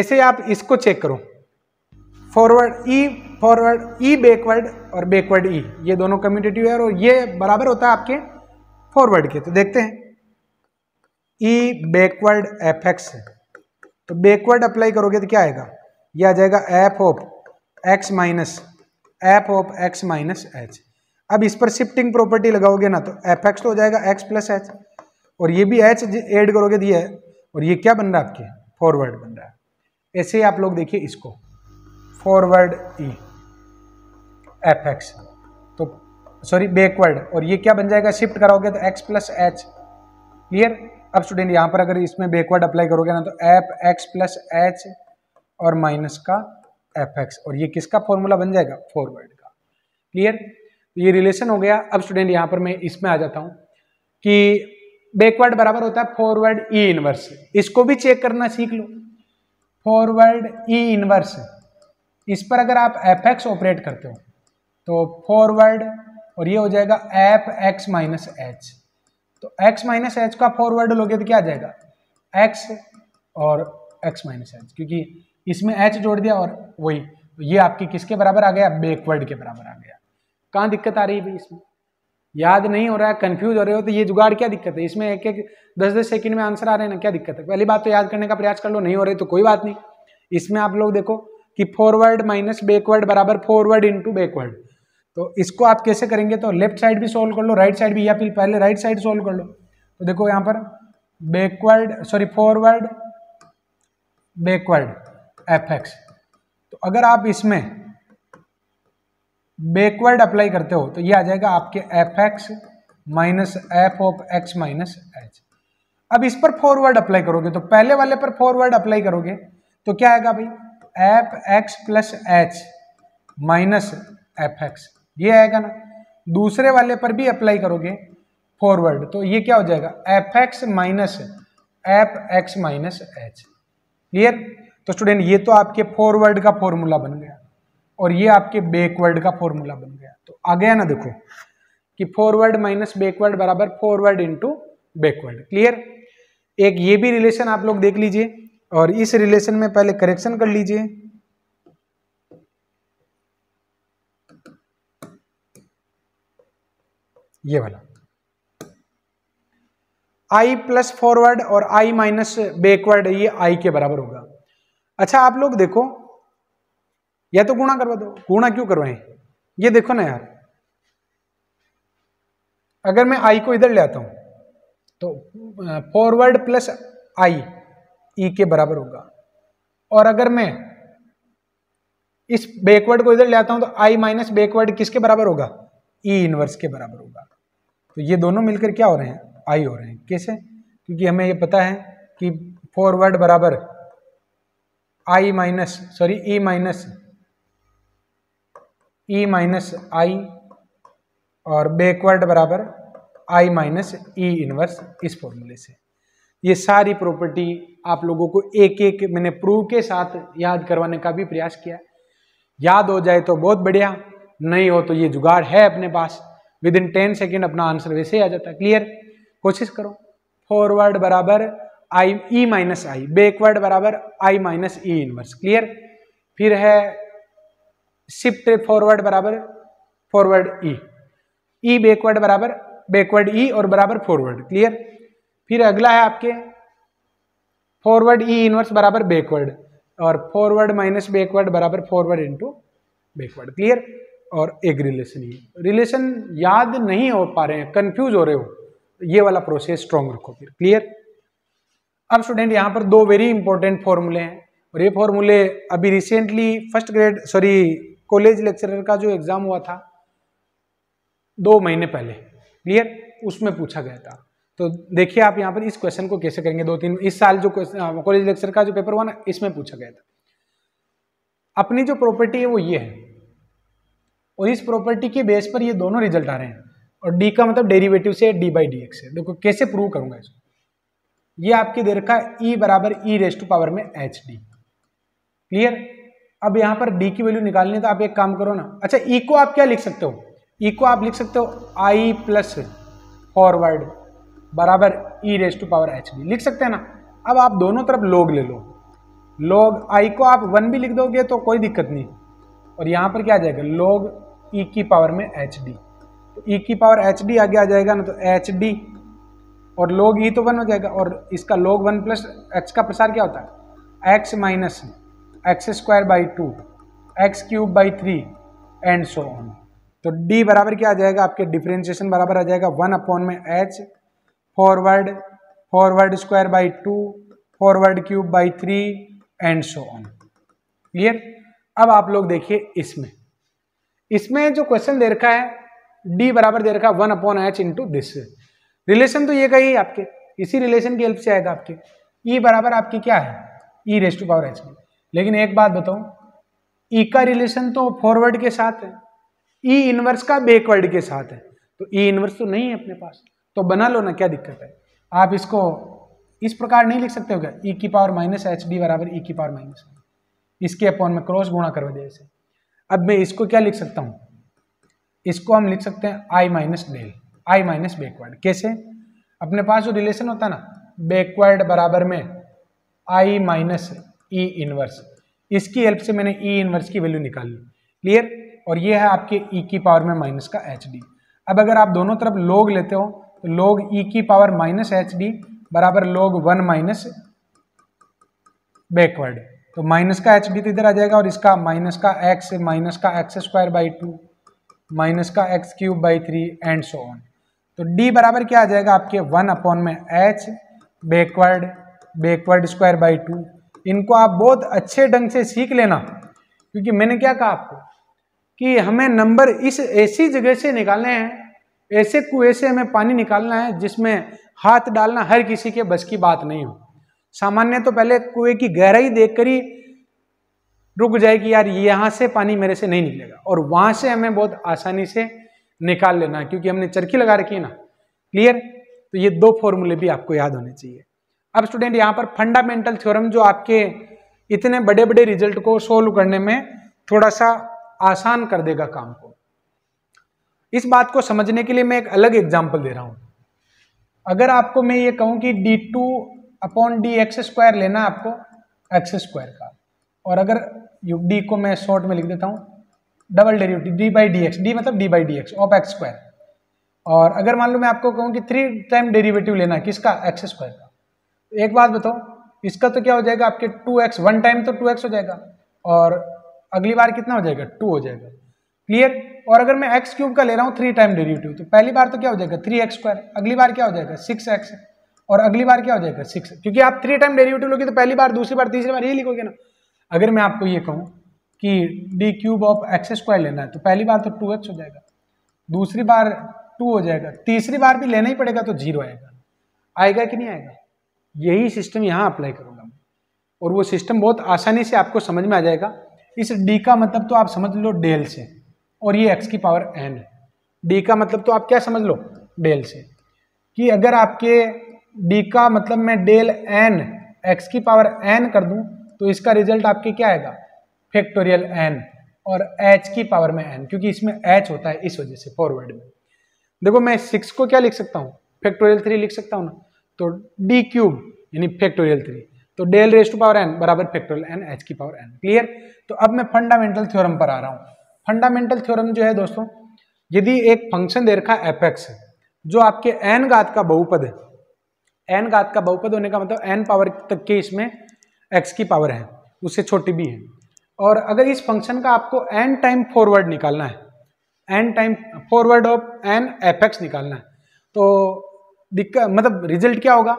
ऐसे आप इसको चेक करो, फॉरवर्ड ई बैकवर्ड और बैकवर्ड ई ये दोनों कम्यूटेटिव है और ये बराबर होता है आपके फॉरवर्ड के। तो देखते हैं ई बैकवर्ड एफ एक्स, तो बैकवर्ड अप्लाई करोगे तो क्या आएगा, ये आ जाएगा f of x minus h. अब इस पर शिफ्टिंग प्रॉपर्टी लगाओगे ना तो एफ एक्स तो हो जाएगा एक्स प्लस एच, और ये भी एच ऐड करोगे तो ये, और ये क्या बन रहा है आपके फॉरवर्ड बन रहा है। ऐसे ही आप लोग देखिए इसको फॉरवर्ड ई एफ एक्स, तो सॉरी बैकवर्ड, और ये क्या बन जाएगा शिफ्ट कराओगे तो एक्स प्लस एच। क्लियर। अब स्टूडेंट यहाँ पर अगर इसमें बैकवर्ड अप्लाई करोगे ना तो एफ एक्स प्लस एच और माइनस का एफ एक्स, और ये किसका फॉर्मूला बन जाएगा फॉरवर्ड का। क्लियर। ये रिलेशन हो गया। अब स्टूडेंट यहाँ पर मैं इसमें आ जाता हूँ कि बैकवर्ड बराबर होता है फॉरवर्ड ई इनवर्स। इसको भी चेक करना सीख लो, फॉरवर्ड ई इनवर्स। इस पर अगर आप एफ एक्स ऑपरेट करते हो तो फॉरवर्ड, और ये हो जाएगा एफ एक्स माइनस एच, तो x माइनस एच का फॉरवर्ड लोगे तो क्या आ जाएगा x और x माइनस एच, क्योंकि इसमें h जोड़ दिया और वही ये आपकी किसके बराबर आ गया बैकवर्ड के बराबर आ गया। कहाँ दिक्कत आ रही है भाई, इसमें याद नहीं हो रहा है, कंफ्यूज हो रहे हो तो ये जुगाड़ क्या दिक्कत है, इसमें एक एक 10-10 सेकंड में आंसर आ रहे हैं ना, क्या दिक्कत है। पहली बात तो याद करने का प्रयास कर लो, नहीं हो रहे तो कोई बात नहीं। इसमें आप लोग देखो कि फॉरवर्ड माइनस बैकवर्ड बराबर फॉरवर्ड इंटू बैकवर्ड, तो इसको आप कैसे करेंगे, तो लेफ्ट साइड भी सोल्व कर लो राइट साइड भी, या फिर पहले राइट साइड सोल्व कर लो। तो देखो यहाँ पर backward sorry forward backward f x, तो अगर आप इसमें बैकवर्ड अप्लाई करते हो तो ये आ जाएगा आपके f x minus f of x minus h. अब इस पर फॉरवर्ड अप्लाई करोगे तो पहले वाले पर फॉरवर्ड अप्लाई करोगे तो क्या आएगा भाई f x plus h minus f x, ये आएगा ना। दूसरे वाले पर भी अप्लाई करोगे फॉरवर्ड तो ये क्या हो जाएगा f x minus f x minus h. Clear. तो स्टूडेंट ये तो आपके फॉरवर्ड का फॉर्मूला बन गया और ये आपके बैकवर्ड का फॉर्मूला बन गया। तो आ गया ना देखो कि फॉरवर्ड माइनस बैकवर्ड बराबर फॉरवर्ड इंटू बैकवर्ड। क्लियर। एक ये भी रिलेशन आप लोग देख लीजिए और इस रिलेशन में पहले करेक्शन कर लीजिए। ये वाला i प्लस फॉरवर्ड और i माइनस बैकवर्ड ये i के बराबर होगा। अच्छा आप लोग देखो या तो गुणा करवा दो, गुणा क्यों करवाएं, ये देखो ना यार, अगर मैं i को इधर ले आता हूं तो फॉरवर्ड प्लस i e के बराबर होगा, और अगर मैं इस बैकवर्ड को इधर ले आता हूं तो i माइनस बैकवर्ड किसके बराबर होगा ई इनवर्स के बराबर होगा। तो ये दोनों मिलकर क्या हो रहे हैं आई हो रहे हैं। कैसे, क्योंकि हमें ये पता है कि फॉरवर्ड बराबर I minus sorry E minus I और बैकवर्ड बराबर आई माइनस ई इनवर्स। इस फॉर्मूले से ये सारी प्रॉपर्टी आप लोगों को एक एक मैंने प्रूफ के साथ याद करवाने का भी प्रयास किया। याद हो जाए तो बहुत बढ़िया, नहीं हो तो ये जुगाड़ है अपने पास, विद इन 10 सेकेंड अपना आंसर वैसे ही आ जाता है। क्लियर। कोशिश करो, फॉरवर्ड बराबर आई ई माइनस आई, बैकवर्ड बराबर I minus E inverse. Clear. फिर है शिफ्ट फॉरवर्ड बराबर फॉरवर्ड ई, ई बैकवर्ड बराबर बैकवर्ड ई और बराबर फॉरवर्ड। क्लियर। फिर अगला है आपके फॉरवर्ड ई इनवर्स बराबर बैकवर्ड और फॉरवर्ड माइनस बैकवर्ड बराबर फॉरवर्ड इंटू बैकवर्ड। क्लियर। और एक रिलेशन, ये रिलेशन याद नहीं हो पा रहे हैं, कंफ्यूज हो रहे हो, ये वाला प्रोसेस स्ट्रांग रखो फिर। क्लियर। अब स्टूडेंट यहाँ पर दो वेरी इंपॉर्टेंट फॉर्मूले हैं और ये फॉर्मूले अभी रिसेंटली कॉलेज लेक्चरर का जो एग्जाम हुआ था 2 महीने पहले, क्लियर, उसमें पूछा गया था। तो देखिए आप यहाँ पर इस क्वेश्चन को कैसे करेंगे। 2-3 इस साल जो कॉलेज लेक्चर का जो पेपर हुआ ना, इसमें पूछा गया था। अपनी जो प्रॉपर्टी है वो ये है और इस प्रॉपर्टी के बेस पर ये दोनों रिजल्ट आ रहे हैं और डी का मतलब डेरिवेटिव से डी बाई डी एक्स है। देखो कैसे प्रूव करूंगा इसको। ये आपके दे रखा ई बराबर ई रेस्ट टू पावर में एच डी। क्लियर। अब यहाँ पर डी की वैल्यू निकालनी है तो आप एक काम करो ना, अच्छा ई को आप क्या लिख सकते हो, ई को आप लिख सकते हो आई प्लस फॉरवर्ड बराबर ई raised to power h D लिख सकते हैं ना। अब आप दोनों तरफ लोग ले लो, लोग आई को आप 1 भी लिख दोगे तो कोई दिक्कत नहीं, और यहाँ पर क्या आ जाएगा log e की पावर में hd। तो e की पावर hd आगे आ जाएगा ना तो hd और log ही तो 1 हो जाएगा, और इसका log 1 प्लस एक्स का प्रसार क्या होता है x minus x square by 2, x cube by 3 and so on. तो d बराबर क्या आ जाएगा, आपके डिफ्रेंशिएशन बराबर आ जाएगा 1 अपॉन में h forward forward square by 2 forward cube by 3 and so on. Clear. अब आप लोग देखिए इसमें जो क्वेश्चन दे रखा है d बराबर दे रखा है 1 upon h into this relation, तो ये कही आपके इसी रिलेशन की हेल्प से आएगा आपके e बराबर आपकी क्या है e raised to power h. लेकिन एक बात बताऊं, e का रिलेशन तो फॉरवर्ड के साथ है, e इनवर्स का बैकवर्ड के साथ है, तो e इनवर्स तो नहीं है अपने पास, तो बना लो ना, क्या दिक्कत है। आप इसको इस प्रकार नहीं लिख सकते हो क्या, e की पावर माइनस एच डी बराबर e की पावर माइनस, इसके अपॉन में क्रॉस गुणा करवा दिया इसे। अब मैं इसको क्या लिख सकता हूँ, इसको हम लिख सकते हैं I minus del I minus backward. कैसे, अपने पास जो रिलेशन होता है ना बैकवर्ड बराबर में आई माइनस ई इनवर्स, इसकी हेल्प से मैंने ई इनवर्स की वैल्यू निकाल ली। क्लियर। और ये है आपके ई की पावर में माइनस का एच डी। अब अगर आप दोनों तरफ लोग लेते हो तो लोग ई की पावर माइनस एच डी बराबर लोग 1 माइनस बैकवर्ड, तो माइनस का एच डी तो इधर आ जाएगा, और इसका माइनस का एक्स स्क्वायर बाई 2 माइनस का x cube by 3 and so on. तो डी बराबर क्या आ जाएगा आपके 1 अपॉन में H backward backward square by 2। इनको आप बहुत अच्छे ढंग से सीख लेना, क्योंकि मैंने क्या कहा आपको कि हमें नंबर इस ऐसी जगह से निकालने हैं, ऐसे कुएं से हमें पानी निकालना है जिसमें हाथ डालना हर किसी के बस की बात नहीं हो। सामान्य तो पहले कुएं की गहराई देखकर ही रुक जाए कि यार यहाँ से पानी मेरे से नहीं निकलेगा, और वहाँ से हमें बहुत आसानी से निकाल लेना है क्योंकि हमने चरखी लगा रखी है ना। क्लियर। तो ये दो फॉर्मूले भी आपको याद होने चाहिए। अब स्टूडेंट यहाँ पर फंडामेंटल थ्योरम जो आपके इतने बड़े बड़े रिजल्ट को सोल्व करने में थोड़ा सा आसान कर देगा काम को, इस बात को समझने के लिए मैं एक अलग एग्जाम्पल दे रहा हूँ। अगर आपको मैं ये कहूँ कि D two upon D x square लेना आपको एक्स स्क्वायर का, और अगर डी को मैं शॉर्ट में लिख देता हूँ double derivative D by D x, D मतलब D by D x of x square. और अगर मान लो मैं आपको कहूँ कि 3 टाइम डेरिवेटिव लेना किसका एक्स स्क्वायर का, तो एक बात बताओ इसका तो क्या हो जाएगा आपके 2x, 1 टाइम तो 2x हो जाएगा, और अगली बार कितना हो जाएगा 2 हो जाएगा। क्लियर। और अगर मैं एक्स क्यूब का ले रहा हूँ 3 टाइम डेरिवेटिव, तो पहली बार तो क्या हो जाएगा 3x स्क्वायर, अगली बार क्या हो जाएगा 6x, और अगली बार क्या हो जाएगा 6, क्योंकि आप 3 टाइम डेरिवेटिव लोगे तो पहली बार दूसरी बार तीसरी बार ये लिखोगे ना। अगर मैं आपको ये कहूँ कि D cube of x square लेना है, तो पहली बार तो 2x हो जाएगा, दूसरी बार 2 हो जाएगा, तीसरी बार भी लेना ही पड़ेगा तो 0 आएगा। आएगा कि नहीं आएगा, यही सिस्टम यहाँ अप्लाई करूँगा मैं, और वो सिस्टम बहुत आसानी से आपको समझ में आ जाएगा। इस डी का मतलब तो आप समझ लो डेल से, और ये एक्स की पावर एन है, डी का मतलब तो आप क्या समझ लो डेल से, कि अगर आपके डी का मतलब मैं डेल एन एक्स की पावर एन कर दूं तो इसका रिजल्ट आपके क्या आएगा फैक्टोरियल एन और एच की पावर में एन, क्योंकि इसमें एच होता है इस वजह से फॉरवर्ड में। देखो मैं 6 को क्या लिख सकता हूँ फैक्टोरियल 3 लिख सकता हूँ ना, तो डी क्यूब यानी फैक्टोरियल 3, तो del raise to power N बराबर फैक्टोरियल एन एच की पावर एन। क्लियर। तो अब मैं फंडामेंटल थ्योरम पर आ रहा हूँ। फंडामेंटल थ्योरम जो है दोस्तों, यदि एक फंक्शन दे रखा एफ एक्स जो आपके एन घात का बहुपद है, एन घात का बहुपद होने का मतलब एन पावर तक के इसमें एक्स की पावर है, उससे छोटी भी है, और अगर इस फंक्शन का आपको एन टाइम फॉरवर्ड निकालना है, N time forward of N F x निकालना है, तो दिक्कत मतलब रिजल्ट क्या होगा,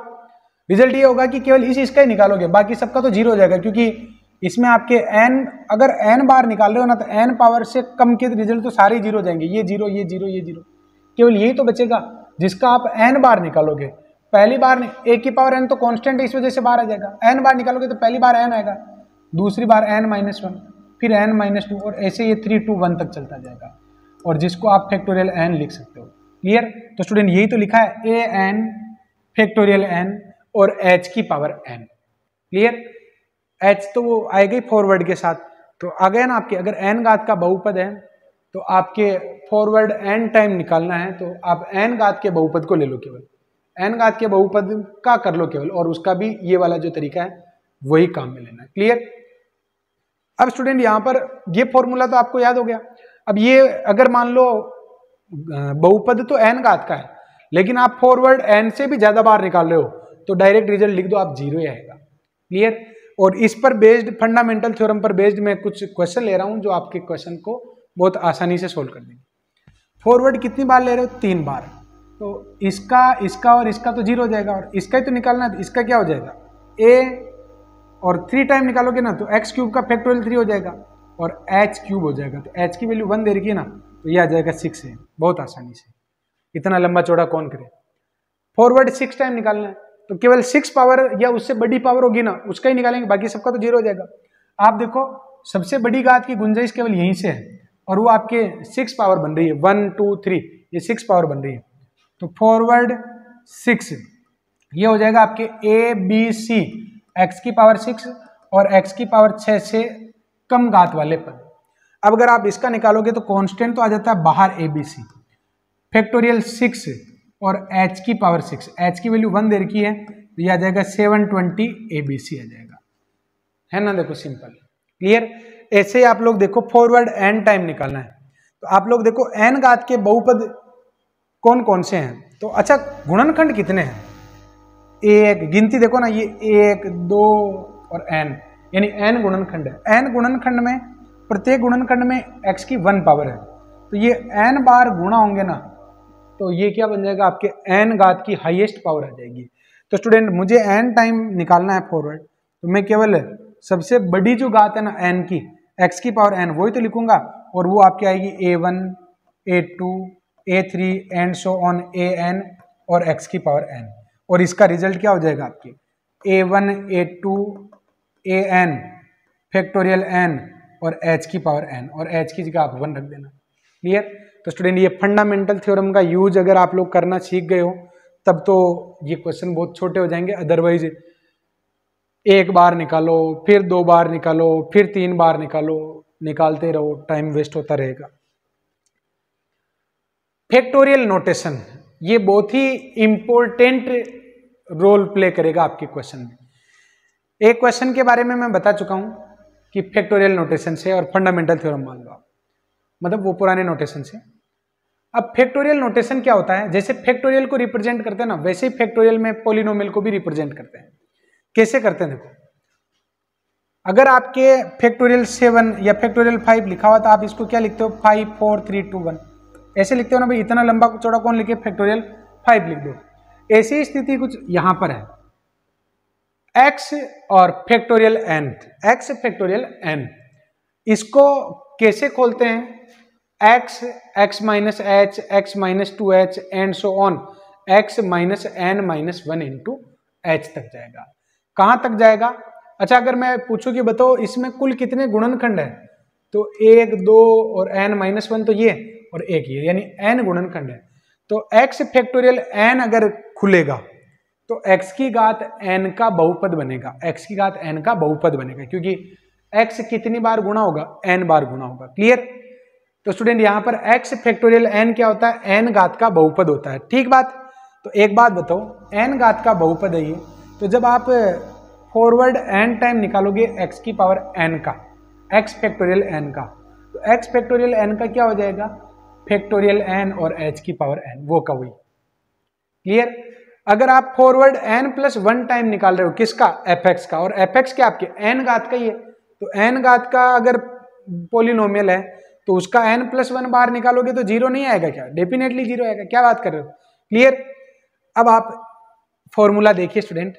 रिजल्ट ये होगा कि केवल इस इसका ही निकालोगे, बाकी सबका तो 0 हो जाएगा, क्योंकि इसमें आपके एन अगर एन बार निकाल रहे हो ना तो एन पावर से कम के रिजल्ट तो सारे 0 हो जाएंगे, ये 0 ये 0 ये 0, केवल यही तो बचेगा जिसका आप एन बार निकालोगे। पहली बार ए की पावर एन तो कांस्टेंट है इस वजह से बाहर आ जाएगा, एन बार निकालोगे तो पहली बार एन आएगा, दूसरी बार एन माइनस 1, फिर एन माइनस 2, और ऐसे ये 3 to 1 तक चलता जाएगा, और जिसको आप फैक्टोरियल एन लिख सकते हो। क्लियर। तो स्टूडेंट यही तो लिखा है ए एन फैक्टोरियल एन और एच की पावर एन। क्लियर। एच तो वो आएगी फॉरवर्ड के साथ, तो आ गया ना आपके, अगर एन घात का बहुपद है तो आपके फॉरवर्ड एन टाइम निकालना है, तो आप एन घात के बहुपद को ले लो, केवल एन घात के बहुपद का कर लो केवल, और उसका भी ये वाला जो तरीका है वही काम में लेना है। क्लियर। अब स्टूडेंट यहाँ पर ये फॉर्मूला तो आपको याद हो गया। अब ये अगर मान लो बहुपद तो एन घात का है, लेकिन आप फॉरवर्ड एन से भी ज्यादा बाहर निकाल रहे हो तो डायरेक्ट रिजल्ट लिख दो, आप जीरो ही आएगा। क्लियर। और इस पर बेस्ड, फंडामेंटल थ्योरम पर बेस्ड मैं कुछ क्वेश्चन ले रहा हूं जो आपके क्वेश्चन को बहुत आसानी से सोल्व कर देंगे। फॉरवर्ड कितनी बार ले रहे हो? 3 बार। तो इसका और इसका तो जीरो हो जाएगा, और इसका ही तो निकालना है, इसका क्या हो जाएगा ए, और 3 टाइम निकालोगे ना तो x³ का फैक्टोरियल 3 हो जाएगा और h³ हो जाएगा। तो h की वैल्यू 1 दे रखी है ना, तो ये आ जाएगा 6 है, बहुत आसानी से। इतना लंबा चौड़ा कौन करे। फॉरवर्ड 6 टाइम निकालना है तो केवल 6 पावर या उससे बड़ी पावर होगी ना उसका ही निकालेंगे, बाकी सबका तो जीरो हो जाएगा। आप देखो सबसे बड़ी घात की गुंजाइश केवल यहीं से है और वो आपके 6 पावर बन रही है, 1 2 3 ये 6 पावर बन रही है। तो फॉरवर्ड 6 ये हो जाएगा आपके ABC, x³ और x³ 6 से कम घात वाले पद। अब अगर आप इसका निकालोगे तो कांस्टेंट तो आ जाता है बाहर ABC, फैक्टोरियल 6 और h की पावर 6, h की वैल्यू 1 दे रखी है तो ये आ जाएगा 720 ABC आ जाएगा, है ना। देखो सिंपल, क्लियर। ऐसे ही आप लोग देखो फॉरवर्ड n टाइम निकालना है तो आप लोग देखो n घात के बहुपद कौन कौन से हैं। तो अच्छा गुणनखंड कितने हैं? 1, गिनती देखो ना, ये 1 2 और n, यानी n गुणनखंड है। n गुणनखंड में प्रत्येक गुणनखंड में x की 1 पावर है तो ये n बार गुणा होंगे ना तो ये क्या बन जाएगा आपके n घात की हाईएस्ट पावर आ जाएगी। तो स्टूडेंट मुझे n टाइम निकालना है फॉरवर्ड, तो मैं केवल सबसे बड़ी जो घात है ना n की, x की पावर n, वही तो लिखूंगा और वो आपकी आएगी a1 a2 a3 and so on an और x की पावर n, और इसका रिजल्ट क्या हो जाएगा आपके a1 a2 an factorial n और h की पावर n, और h की जगह आप 1 रख देना। क्लियर। तो स्टूडेंट ये फंडामेंटल थ्योरम का यूज अगर आप लोग करना सीख गए हो तब तो ये क्वेश्चन बहुत छोटे हो जाएंगे, अदरवाइज 1 बार निकालो, फिर 2 बार निकालो, फिर 3 बार निकालो, निकालते रहो, टाइम वेस्ट होता रहेगा। फैक्टोरियल नोटेशन ये बहुत ही इम्पोर्टेंट रोल प्ले करेगा आपके क्वेश्चन में। एक क्वेश्चन के बारे में मैं बता चुका हूं कि फैक्टोरियल नोटेशन से, और फंडामेंटल थ्योरम मान लो मतलब वो पुराने नोटेशन से। अब फैक्टोरियल नोटेशन क्या होता है? जैसे फैक्टोरियल को रिप्रेजेंट करते हैं ना वैसे ही फैक्टोरियल में पॉलिनोमियल को भी रिप्रेजेंट करते हैं। कैसे करते हैं देखो, अगर आपके फैक्टोरियल 7 या फैक्टोरियल 5 लिखा हुआ तो आप इसको क्या लिखते हो? 5 4 3 2 1 ऐसे लिखते हो ना भाई। इतना लंबा चौड़ा कौन लिखे? फैक्टोरियल 5 लिख दो। ऐसी स्थिति कुछ यहां पर है, x और factorial n, x factorial n, इसको कैसे खोलते हैं? x, x-h, x-2h and so on, x-n-1 into h तक जाएगा। कहां तक जाएगा? अच्छा अगर मैं पूछूं कि बताओ इसमें कुल कितने गुणनखंड है तो 1 2 और n-1 तो ये और एक ये, यानी n गुणनखंड है। तो x फैक्टोरियल n अगर खुलेगा तो x की घात n का बहुपद बनेगा, x की घात n का बहुपद बनेगा, क्योंकि x कितनी बार गुणा होगा? n बार गुणा होगा। क्लियर। तो स्टूडेंट यहां पर x फैक्टोरियल n क्या होता है? n घात का बहुपद होता है। ठीक बात। तो एक बात बताओ, n घात का बहुपद है ये, तो जब आप फॉरवर्ड n टाइम निकालोगे x की पावर n का, x फैक्टोरियल n का, तो x फैक्टोरियल n का क्या हो जाएगा? फैक्टोरियल n और h की पावर n, वो का वही। क्लियर। अगर आप फॉरवर्ड n+1 टाइम निकाल रहे हो किसका? fx का, और fx क्या आपके n घात का ही है, तो n घात का अगर पॉलिनोमियल है तो उसका n+1 बार निकालोगे तो जीरो नहीं आएगा क्या? डेफिनेटली जीरो आएगा। क्या बात कर रहे हो? क्लियर। अब आप फॉर्मूला देखिए स्टूडेंट।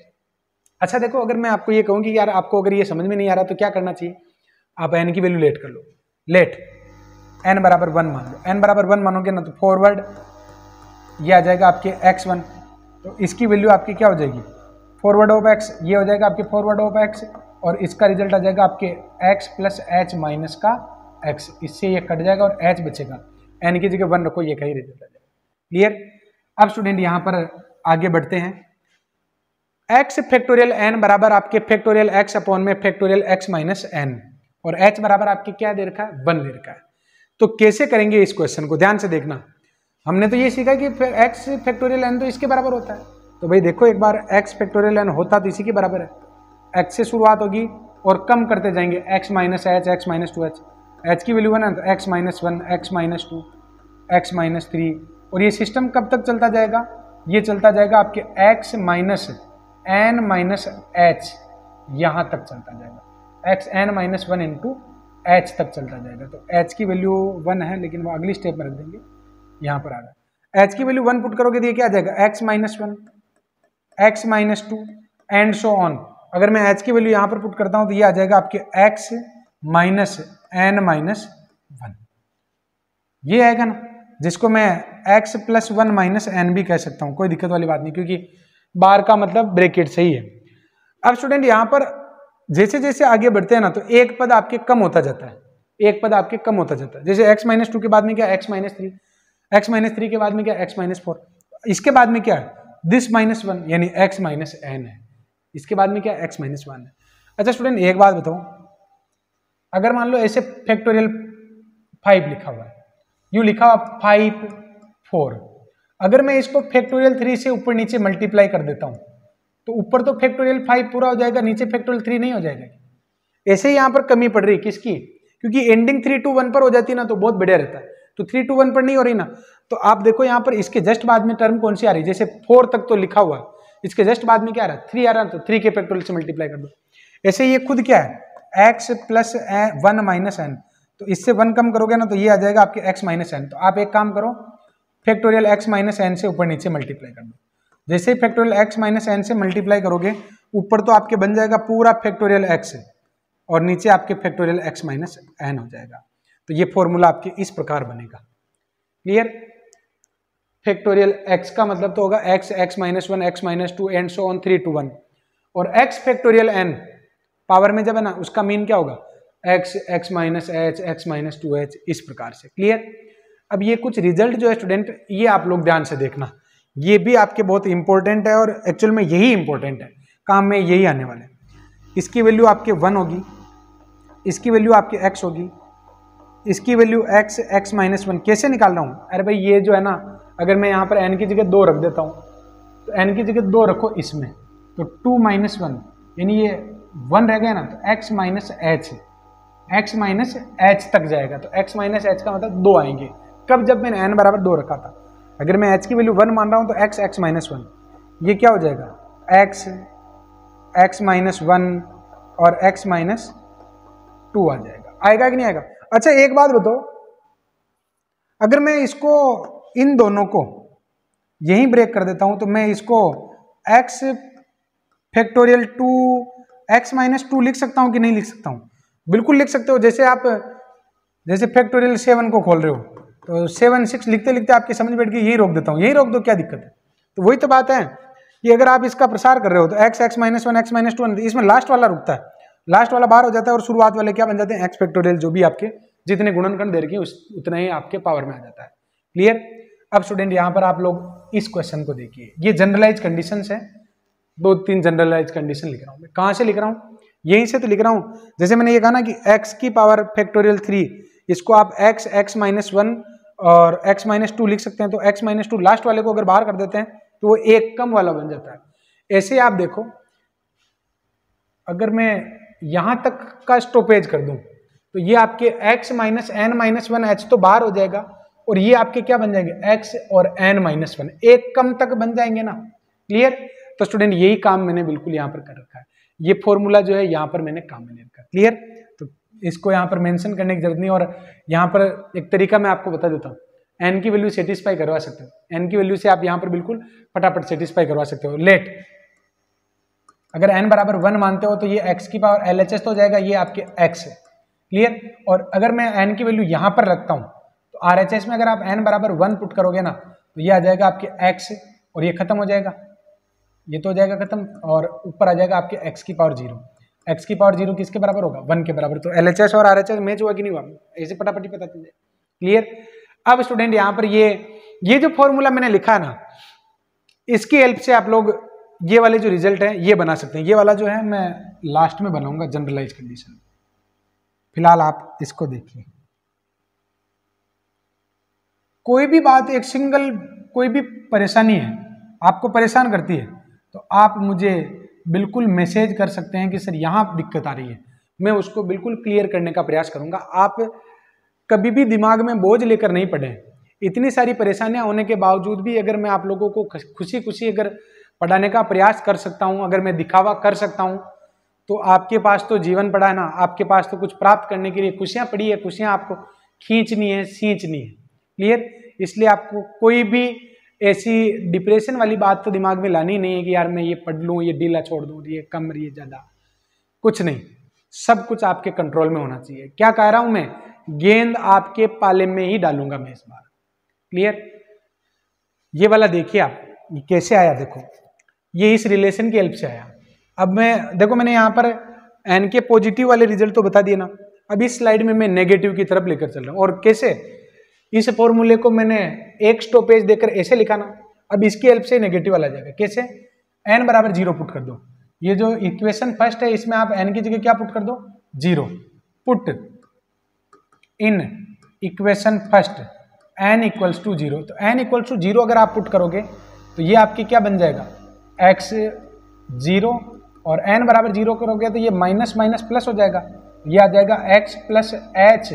अच्छा देखो अगर मैं आपको ये कहूँ कि यार आपको अगर ये समझ में नहीं आ रहा तो क्या करना चाहिए? आप n की वैल्यू लेट कर लो, लेट n बराबर 1 मान लो। n बराबर 1 मानोगे ना तो फॉरवर्ड ये आ जाएगा आपके x1, तो इसकी वैल्यू आपकी क्या हो जाएगी? फॉरवर्ड ऑफ x, ये हो जाएगा आपके फॉरवर्ड ऑफ x, और इसका रिजल्ट आ जाएगा आपके x+h- का x, इससे ये कट जाएगा और h बचेगा, n की जगह 1 रखो, ये का ही रिजल्ट आ जाएगा। क्लियर। अब स्टूडेंट यहाँ पर आगे बढ़ते हैं। x फैक्टोरियल n बराबर आपके फैक्टोरियल x अपॉन में फैक्टोरियल x-n, और h बराबर आपके क्या दे रखा है? 1 दे रखा है। तो कैसे करेंगे इस क्वेश्चन को? ध्यान से देखना। हमने तो ये सीखा कि x फैक्टोरियल n तो इसके बराबर होता है, तो भाई देखो एक बार x फैक्टोरियल n होता तो इसी के बराबर है, x से शुरुआत होगी और कम करते जाएंगे, x-h x-2h, h की वैल्यू 1 है तो x-1 x-2 x-3, और ये सिस्टम कब तक चलता जाएगा? ये चलता जाएगा आपके x minus N minus H, यहाँ तक चलता जाएगा, x N minus one into H तक चलता जाएगा। तो h की वैल्यू 1 है लेकिन वो अगली स्टेप में रख देंगे, यहाँ पर आ रहा है। h की वैल्यू 1 पुट करोगे तो ये क्या आ जाएगा, x minus 1, X minus 2 and so on. अगर मैं h की वैल्यू यहाँ पर पुट करता हूँ तो ये आ जाएगा आपके x माइनस एन माइनस 1, ये आएगा ना, जिसको मैं x प्लस 1 माइनस एन भी कह सकता हूँ, कोई दिक्कत वाली बात नहीं, क्योंकि बार का मतलब ब्रैकेट से ही है। अब स्टूडेंट यहाँ पर जैसे जैसे आगे बढ़ते हैं ना तो एक पद आपके कम होता जाता है, एक पद आपके कम होता जाता है। जैसे x माइनस 2 के बाद में क्या, x माइनस 3, एक्स माइनस 3 के बाद में क्या, x माइनस 4, इसके बाद में क्या है दिस माइनस 1 यानी x माइनस एन है, इसके बाद में क्या x माइनस 1 है। अच्छा स्टूडेंट एक बात बताओ, अगर मान लो ऐसे फैक्टोरियल 5 लिखा हुआ है, यू लिखा हुआ 5 4, अगर मैं इसको फैक्टोरियल 3 से ऊपर नीचे मल्टीप्लाई कर देता हूँ तो ऊपर तो फैक्टोरियल 5 पूरा हो जाएगा, नीचे फैक्टोरियल 3 नहीं हो जाएगा। ऐसे ही यहाँ पर कमी पड़ रही है किसकी, क्योंकि एंडिंग 3 to 1 पर हो जाती है ना तो बहुत बढ़िया रहता है, तो 3 to 1 पर नहीं हो रही ना। तो आप देखो यहाँ पर इसके जस्ट बाद में टर्म कौन सी आ रही है, जैसे 4 तक तो लिखा हुआ है, इसके जस्ट बाद में क्या आ रहा है 3 आ रहा है, तो 3 के फैक्टोरियल से मल्टीप्लाई कर दो। ऐसे ये खुद क्या है एक्स प्लस 1 माइनस एन, तो इससे 1 कम करोगे ना तो ये आ जाएगा आपके x माइनस एन। तो आप एक काम करो फैक्टोरियल x माइनस एन से ऊपर नीचे मल्टीप्लाई कर दो, जैसे ही फैक्टोरियल x माइनस एन से मल्टीप्लाई करोगे ऊपर तो आपके बन जाएगा पूरा फैक्टोरियल x और नीचे आपके फैक्टोरियल x माइनस एन हो जाएगा। तो ये फॉर्मूला आपके इस प्रकार बनेगा, क्लियर। फैक्टोरियल x का मतलब तो होगा x, x minus 1, x minus 2 and so on 3 to 1, और x फैक्टोरियल n पावर में जब है ना उसका मीन क्या होगा x, x minus H, x minus 2h, इस प्रकार से, क्लियर। अब ये कुछ रिजल्ट जो है स्टूडेंट ये आप लोग ध्यान से देखना, ये भी आपके बहुत इंपॉर्टेंट है और एक्चुअल में यही इंपॉर्टेंट है, काम में यही आने वाला है। इसकी वैल्यू आपके 1 होगी, इसकी वैल्यू आपके x होगी, इसकी वैल्यू x, x माइनस 1 कैसे निकाल रहा हूँ, अरे भाई ये जो है ना अगर मैं यहाँ पर n की जगह 2 रख देता हूँ तो n की जगह 2 रखो इसमें, तो 2 माइनस 1 यानी ये 1 रह गया ना, तो x minus H, x minus H तक जाएगा। तो x माइनस एच का मतलब 2 आएंगे, कब, जब मैंने n बराबर 2 रखा था। अगर मैं h की वैल्यू 1 मान रहा हूँ तो x, x माइनस 1, ये क्या हो जाएगा x, x माइनस 1 और x माइनस 2 आ जाएगा, आएगा कि नहीं आएगा। अच्छा एक बात बताओ, अगर मैं इसको इन दोनों को यहीं ब्रेक कर देता हूँ तो मैं इसको x फैक्टोरियल 2, x माइनस 2 लिख सकता हूँ कि नहीं लिख सकता हूँ, बिल्कुल लिख सकते हो। जैसे आप जैसे फैक्टोरियल 7 को खोल रहे हो तो 7 6 लिखते लिखते आपके समझ बैठ गई, यही रोक देता हूँ, यही रोक दो, क्या दिक्कत है। तो वही तो बात है कि अगर आप इसका प्रसार कर रहे हो तो x, x minus 1, x minus 2, इसमें लास्ट वाला रुकता है, लास्ट वाला बाहर हो जाता है और शुरुआत वाले क्या बन जाते हैं x फैक्टोरियल, जो भी आपके जितने गुणनखंड दे रखे हैं उतना ही आपके पावर में आ जाता है, क्लियर। अब स्टूडेंट यहाँ पर आप लोग इस क्वेश्चन को देखिए, ये जनरलाइज कंडीशन है, 2-3 जनरलाइज कंडीशन लिख रहा हूँ मैं, कहाँ से लिख रहा हूँ, यहीं से तो लिख रहा हूँ। जैसे मैंने ये कहा ना कि x की पावर फैक्टोरियल 3, इसको आप x, x माइनस 1 और x माइनस 2 लिख सकते हैं, तो x माइनस 2 लास्ट वाले को अगर बाहर कर देते हैं तो वो एक कम वाला बन जाता है। ऐसे आप देखो अगर मैं यहाँ तक का स्टॉपेज कर दूँ तो ये आपके x minus N minus 1, h तो बाहर हो जाएगा और ये आपके क्या बन जाएंगे x और n माइनस 1, एक कम तक बन जाएंगे ना, क्लियर। तो स्टूडेंट यही काम मैंने बिल्कुल यहाँ पर कर रखा है, ये फॉर्मूला जो है यहाँ पर मैंने काम में ले रखा, क्लियर। तो इसको यहाँ पर मेंशन करने की जरूरत नहीं, और यहाँ पर एक तरीका मैं आपको बता देता हूँ, एन की वैल्यू सेटिस्फाई करवा सकते हो, एन की वैल्यू से आप यहाँ पर बिल्कुल फटाफट सेटिस्फाई करवा सकते हो। लेट अगर एन बराबर 1 मानते हो तो ये एक्स की पावर LHS तो हो जाएगा, ये आपके एक्स है, क्लियर। और अगर मैं एन की वैल्यू यहाँ पर रखता हूँ तो RHS में अगर आप एन बराबर 1 पुट करोगे ना तो ये आ जाएगा आपके एक्स और ये खत्म हो जाएगा, ये तो हो जाएगा खत्म, और ऊपर आ जाएगा आपके x की पावर 0, x की पावर 0 किसके बराबर होगा 1 के बराबर। तो LHS और RHS मैच हुआ कि नहीं हुआ, ऐसे फटाफट ही पता चल जाए, क्लियर। अब स्टूडेंट यहाँ पर ये जो फॉर्मूला मैंने लिखा ना इसकी हेल्प से आप लोग ये वाले जो रिजल्ट है ये बना सकते हैं, ये वाला जो है मैं लास्ट में बनाऊंगा जनरलाइज कंडीशन, फिलहाल आप इसको देखिए। कोई भी बात, एक सिंगल कोई भी परेशानी है आपको परेशान करती है तो आप मुझे बिल्कुल मैसेज कर सकते हैं कि सर यहाँ दिक्कत आ रही है, मैं उसको बिल्कुल क्लियर करने का प्रयास करूँगा। आप कभी भी दिमाग में बोझ लेकर नहीं पड़े, इतनी सारी परेशानियां होने के बावजूद भी अगर मैं आप लोगों को खुशी खुशी अगर पढ़ाने का प्रयास कर सकता हूं, अगर मैं दिखावा कर सकता हूं, तो आपके पास तो जीवन पड़ा है ना, आपके पास तो कुछ प्राप्त करने के लिए खुशियां पड़ी है, खुशियां आपको खींचनी है, सींचनी है। क्लियर? इसलिए आपको कोई भी ऐसी डिप्रेशन वाली बात तो दिमाग में लानी नहीं है कि यार मैं ये पढ़ लूँ, ये ढीला छोड़ दूँ, ये कम, ये ज़्यादा, कुछ नहीं। सब कुछ आपके कंट्रोल में होना चाहिए। क्या कह रहा हूँ मैं? गेंद आपके पाले में ही डालूंगा मैं इस बार। क्लियर? ये वाला देखिए आप, ये कैसे आया देखो, ये इस रिलेशन की हेल्प से आया। अब मैं देखो, मैंने यहाँ पर एन के पॉजिटिव वाले रिजल्ट तो बता दिए ना, अब इस स्लाइड में मैं नेगेटिव की तरफ लेकर चल रहा हूँ। और कैसे? इस फॉर्मूले को मैंने एक स्टॉपेज देकर ऐसे लिखा ना, अब इसकी हेल्प से नेगेटिव वाला जाएगा। कैसे? एन बराबर जीरो पुट कर दो। ये जो इक्वेशन फर्स्ट है इसमें आप एन की जगह क्या पुट कर दो? Zero. Put in equation first N equals to zero. तो एन इक्वल्स टू जीरो अगर आप पुट करोगे तो ये आपके क्या बन जाएगा? एक्स जीरो, और एन बराबर जीरो करोगे तो ये माइनस माइनस प्लस हो जाएगा, ये आ जाएगा एक्स प्लस एच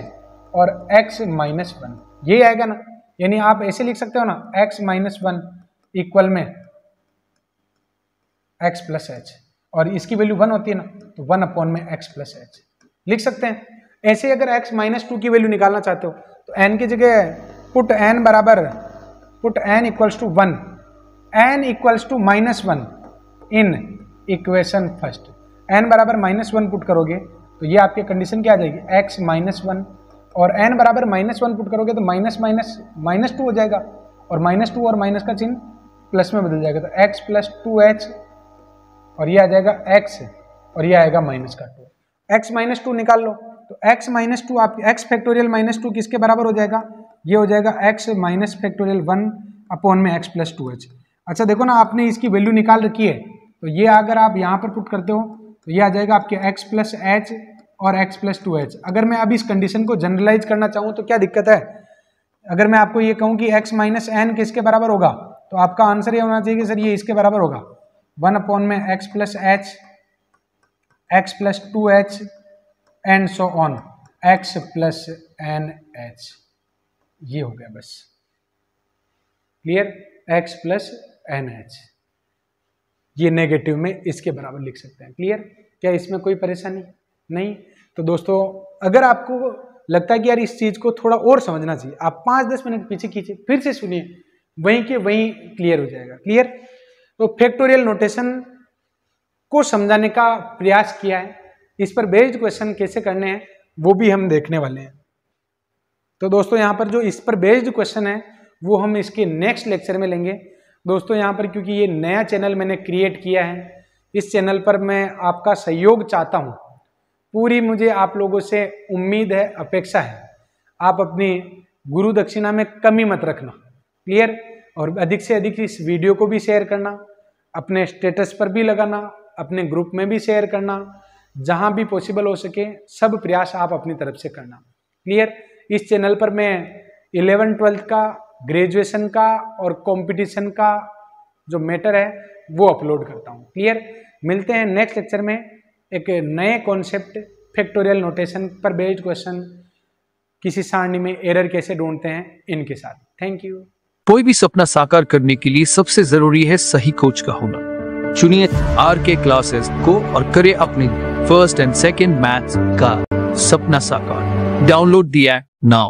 और एक्स माइनस वन, ये आएगा ना। यानी आप ऐसे लिख सकते हो ना, एक्स माइनस वन इक्वल में एक्स प्लस एच, और इसकी वैल्यू वन होती है ना, तो वन अपॉन में एक्स प्लस एच लिख सकते हैं। ऐसे अगर एक्स माइनस टू की वैल्यू निकालना चाहते हो तो एन की जगह पुट एन बराबर, put N equals to one, N equals to minus one in equation first, N बराबर माइनस वन पुट करोगे तो ये आपके कंडीशन क्या आ जाएगी? एक्स माइनस वन, और एन बराबर माइनस वन पुट करोगे तो माइनस माइनस माइनस टू हो जाएगा, और माइनस टू और माइनस का चिन्ह प्लस में बदल जाएगा, तो एक्स प्लस टू एच, और ये आ जाएगा एक्स, और ये आएगा माइनस का टू। एक्स माइनस टू निकाल लो तो x माइनस टू आप x फैक्टोरियल माइनस टू किसके बराबर हो जाएगा? ये हो जाएगा x minus factorial one upon में x प्लस टू एच। अच्छा देखो ना, आपने इसकी वैल्यू निकाल रखी है, तो ये अगर आप यहाँ पर पुट करते हो तो ये आ जाएगा आपके x प्लस एच और x प्लस टू एच। अगर मैं अब इस कंडीशन को जनरलाइज करना चाहूँ तो क्या दिक्कत है? अगर मैं आपको ये कहूँ कि x माइनस एन किसके बराबर होगा, तो आपका आंसर ये होना चाहिए कि सर ये इसके बराबर होगा, वन अपॉन में x plus H, x plus two H and so on, x plus N H, ये हो गया बस। Clear? X plus N H, ये नेगेटिव में इसके बराबर लिख सकते हैं। क्लियर? क्या इसमें कोई परेशानी नहीं? तो दोस्तों, अगर आपको लगता है कि यार इस चीज़ को थोड़ा और समझना चाहिए, आप 5-10 मिनट पीछे खींचे, फिर से सुनिए, वहीं के वहीं क्लियर हो जाएगा। क्लियर? तो फैक्टोरियल नोटेशन को समझाने का प्रयास किया है, इस पर बेस्ड क्वेश्चन कैसे करने हैं वो भी हम देखने वाले हैं। तो दोस्तों, यहाँ पर जो इस पर बेस्ड क्वेश्चन है वो हम इसके नेक्स्ट लेक्चर में लेंगे। दोस्तों, यहाँ पर क्योंकि ये नया चैनल मैंने क्रिएट किया है, इस चैनल पर मैं आपका सहयोग चाहता हूँ। पूरी मुझे आप लोगों से उम्मीद है, अपेक्षा है, आप अपनी गुरु दक्षिणा में कमी मत रखना। क्लियर? और अधिक से अधिक इस वीडियो को भी शेयर करना, अपने स्टेटस पर भी लगाना, अपने ग्रुप में भी शेयर करना, जहाँ भी पॉसिबल हो सके सब प्रयास आप अपनी तरफ से करना। क्लियर? इस चैनल पर मैं 11वीं-12वीं का, ग्रेजुएशन का और कंपटीशन का जो मैटर है वो अपलोड करता हूँ। क्लियर? मिलते हैं नेक्स्ट लेक्चर में एक नए कॉन्सेप्ट, फैक्टोरियल नोटेशन पर बेस्ड क्वेश्चन, किसी सारणी में एरर कैसे ढूंढते हैं, इनके साथ। Thank you. कोई भी सपना साकार करने के लिए सबसे जरूरी है सही कोच का होना। चुनिए आरके क्लासेज को और करें अपने फर्स्ट एंड सेकेंड मैथ्स का सपना साकार। डाउनलोड दिया नाउ।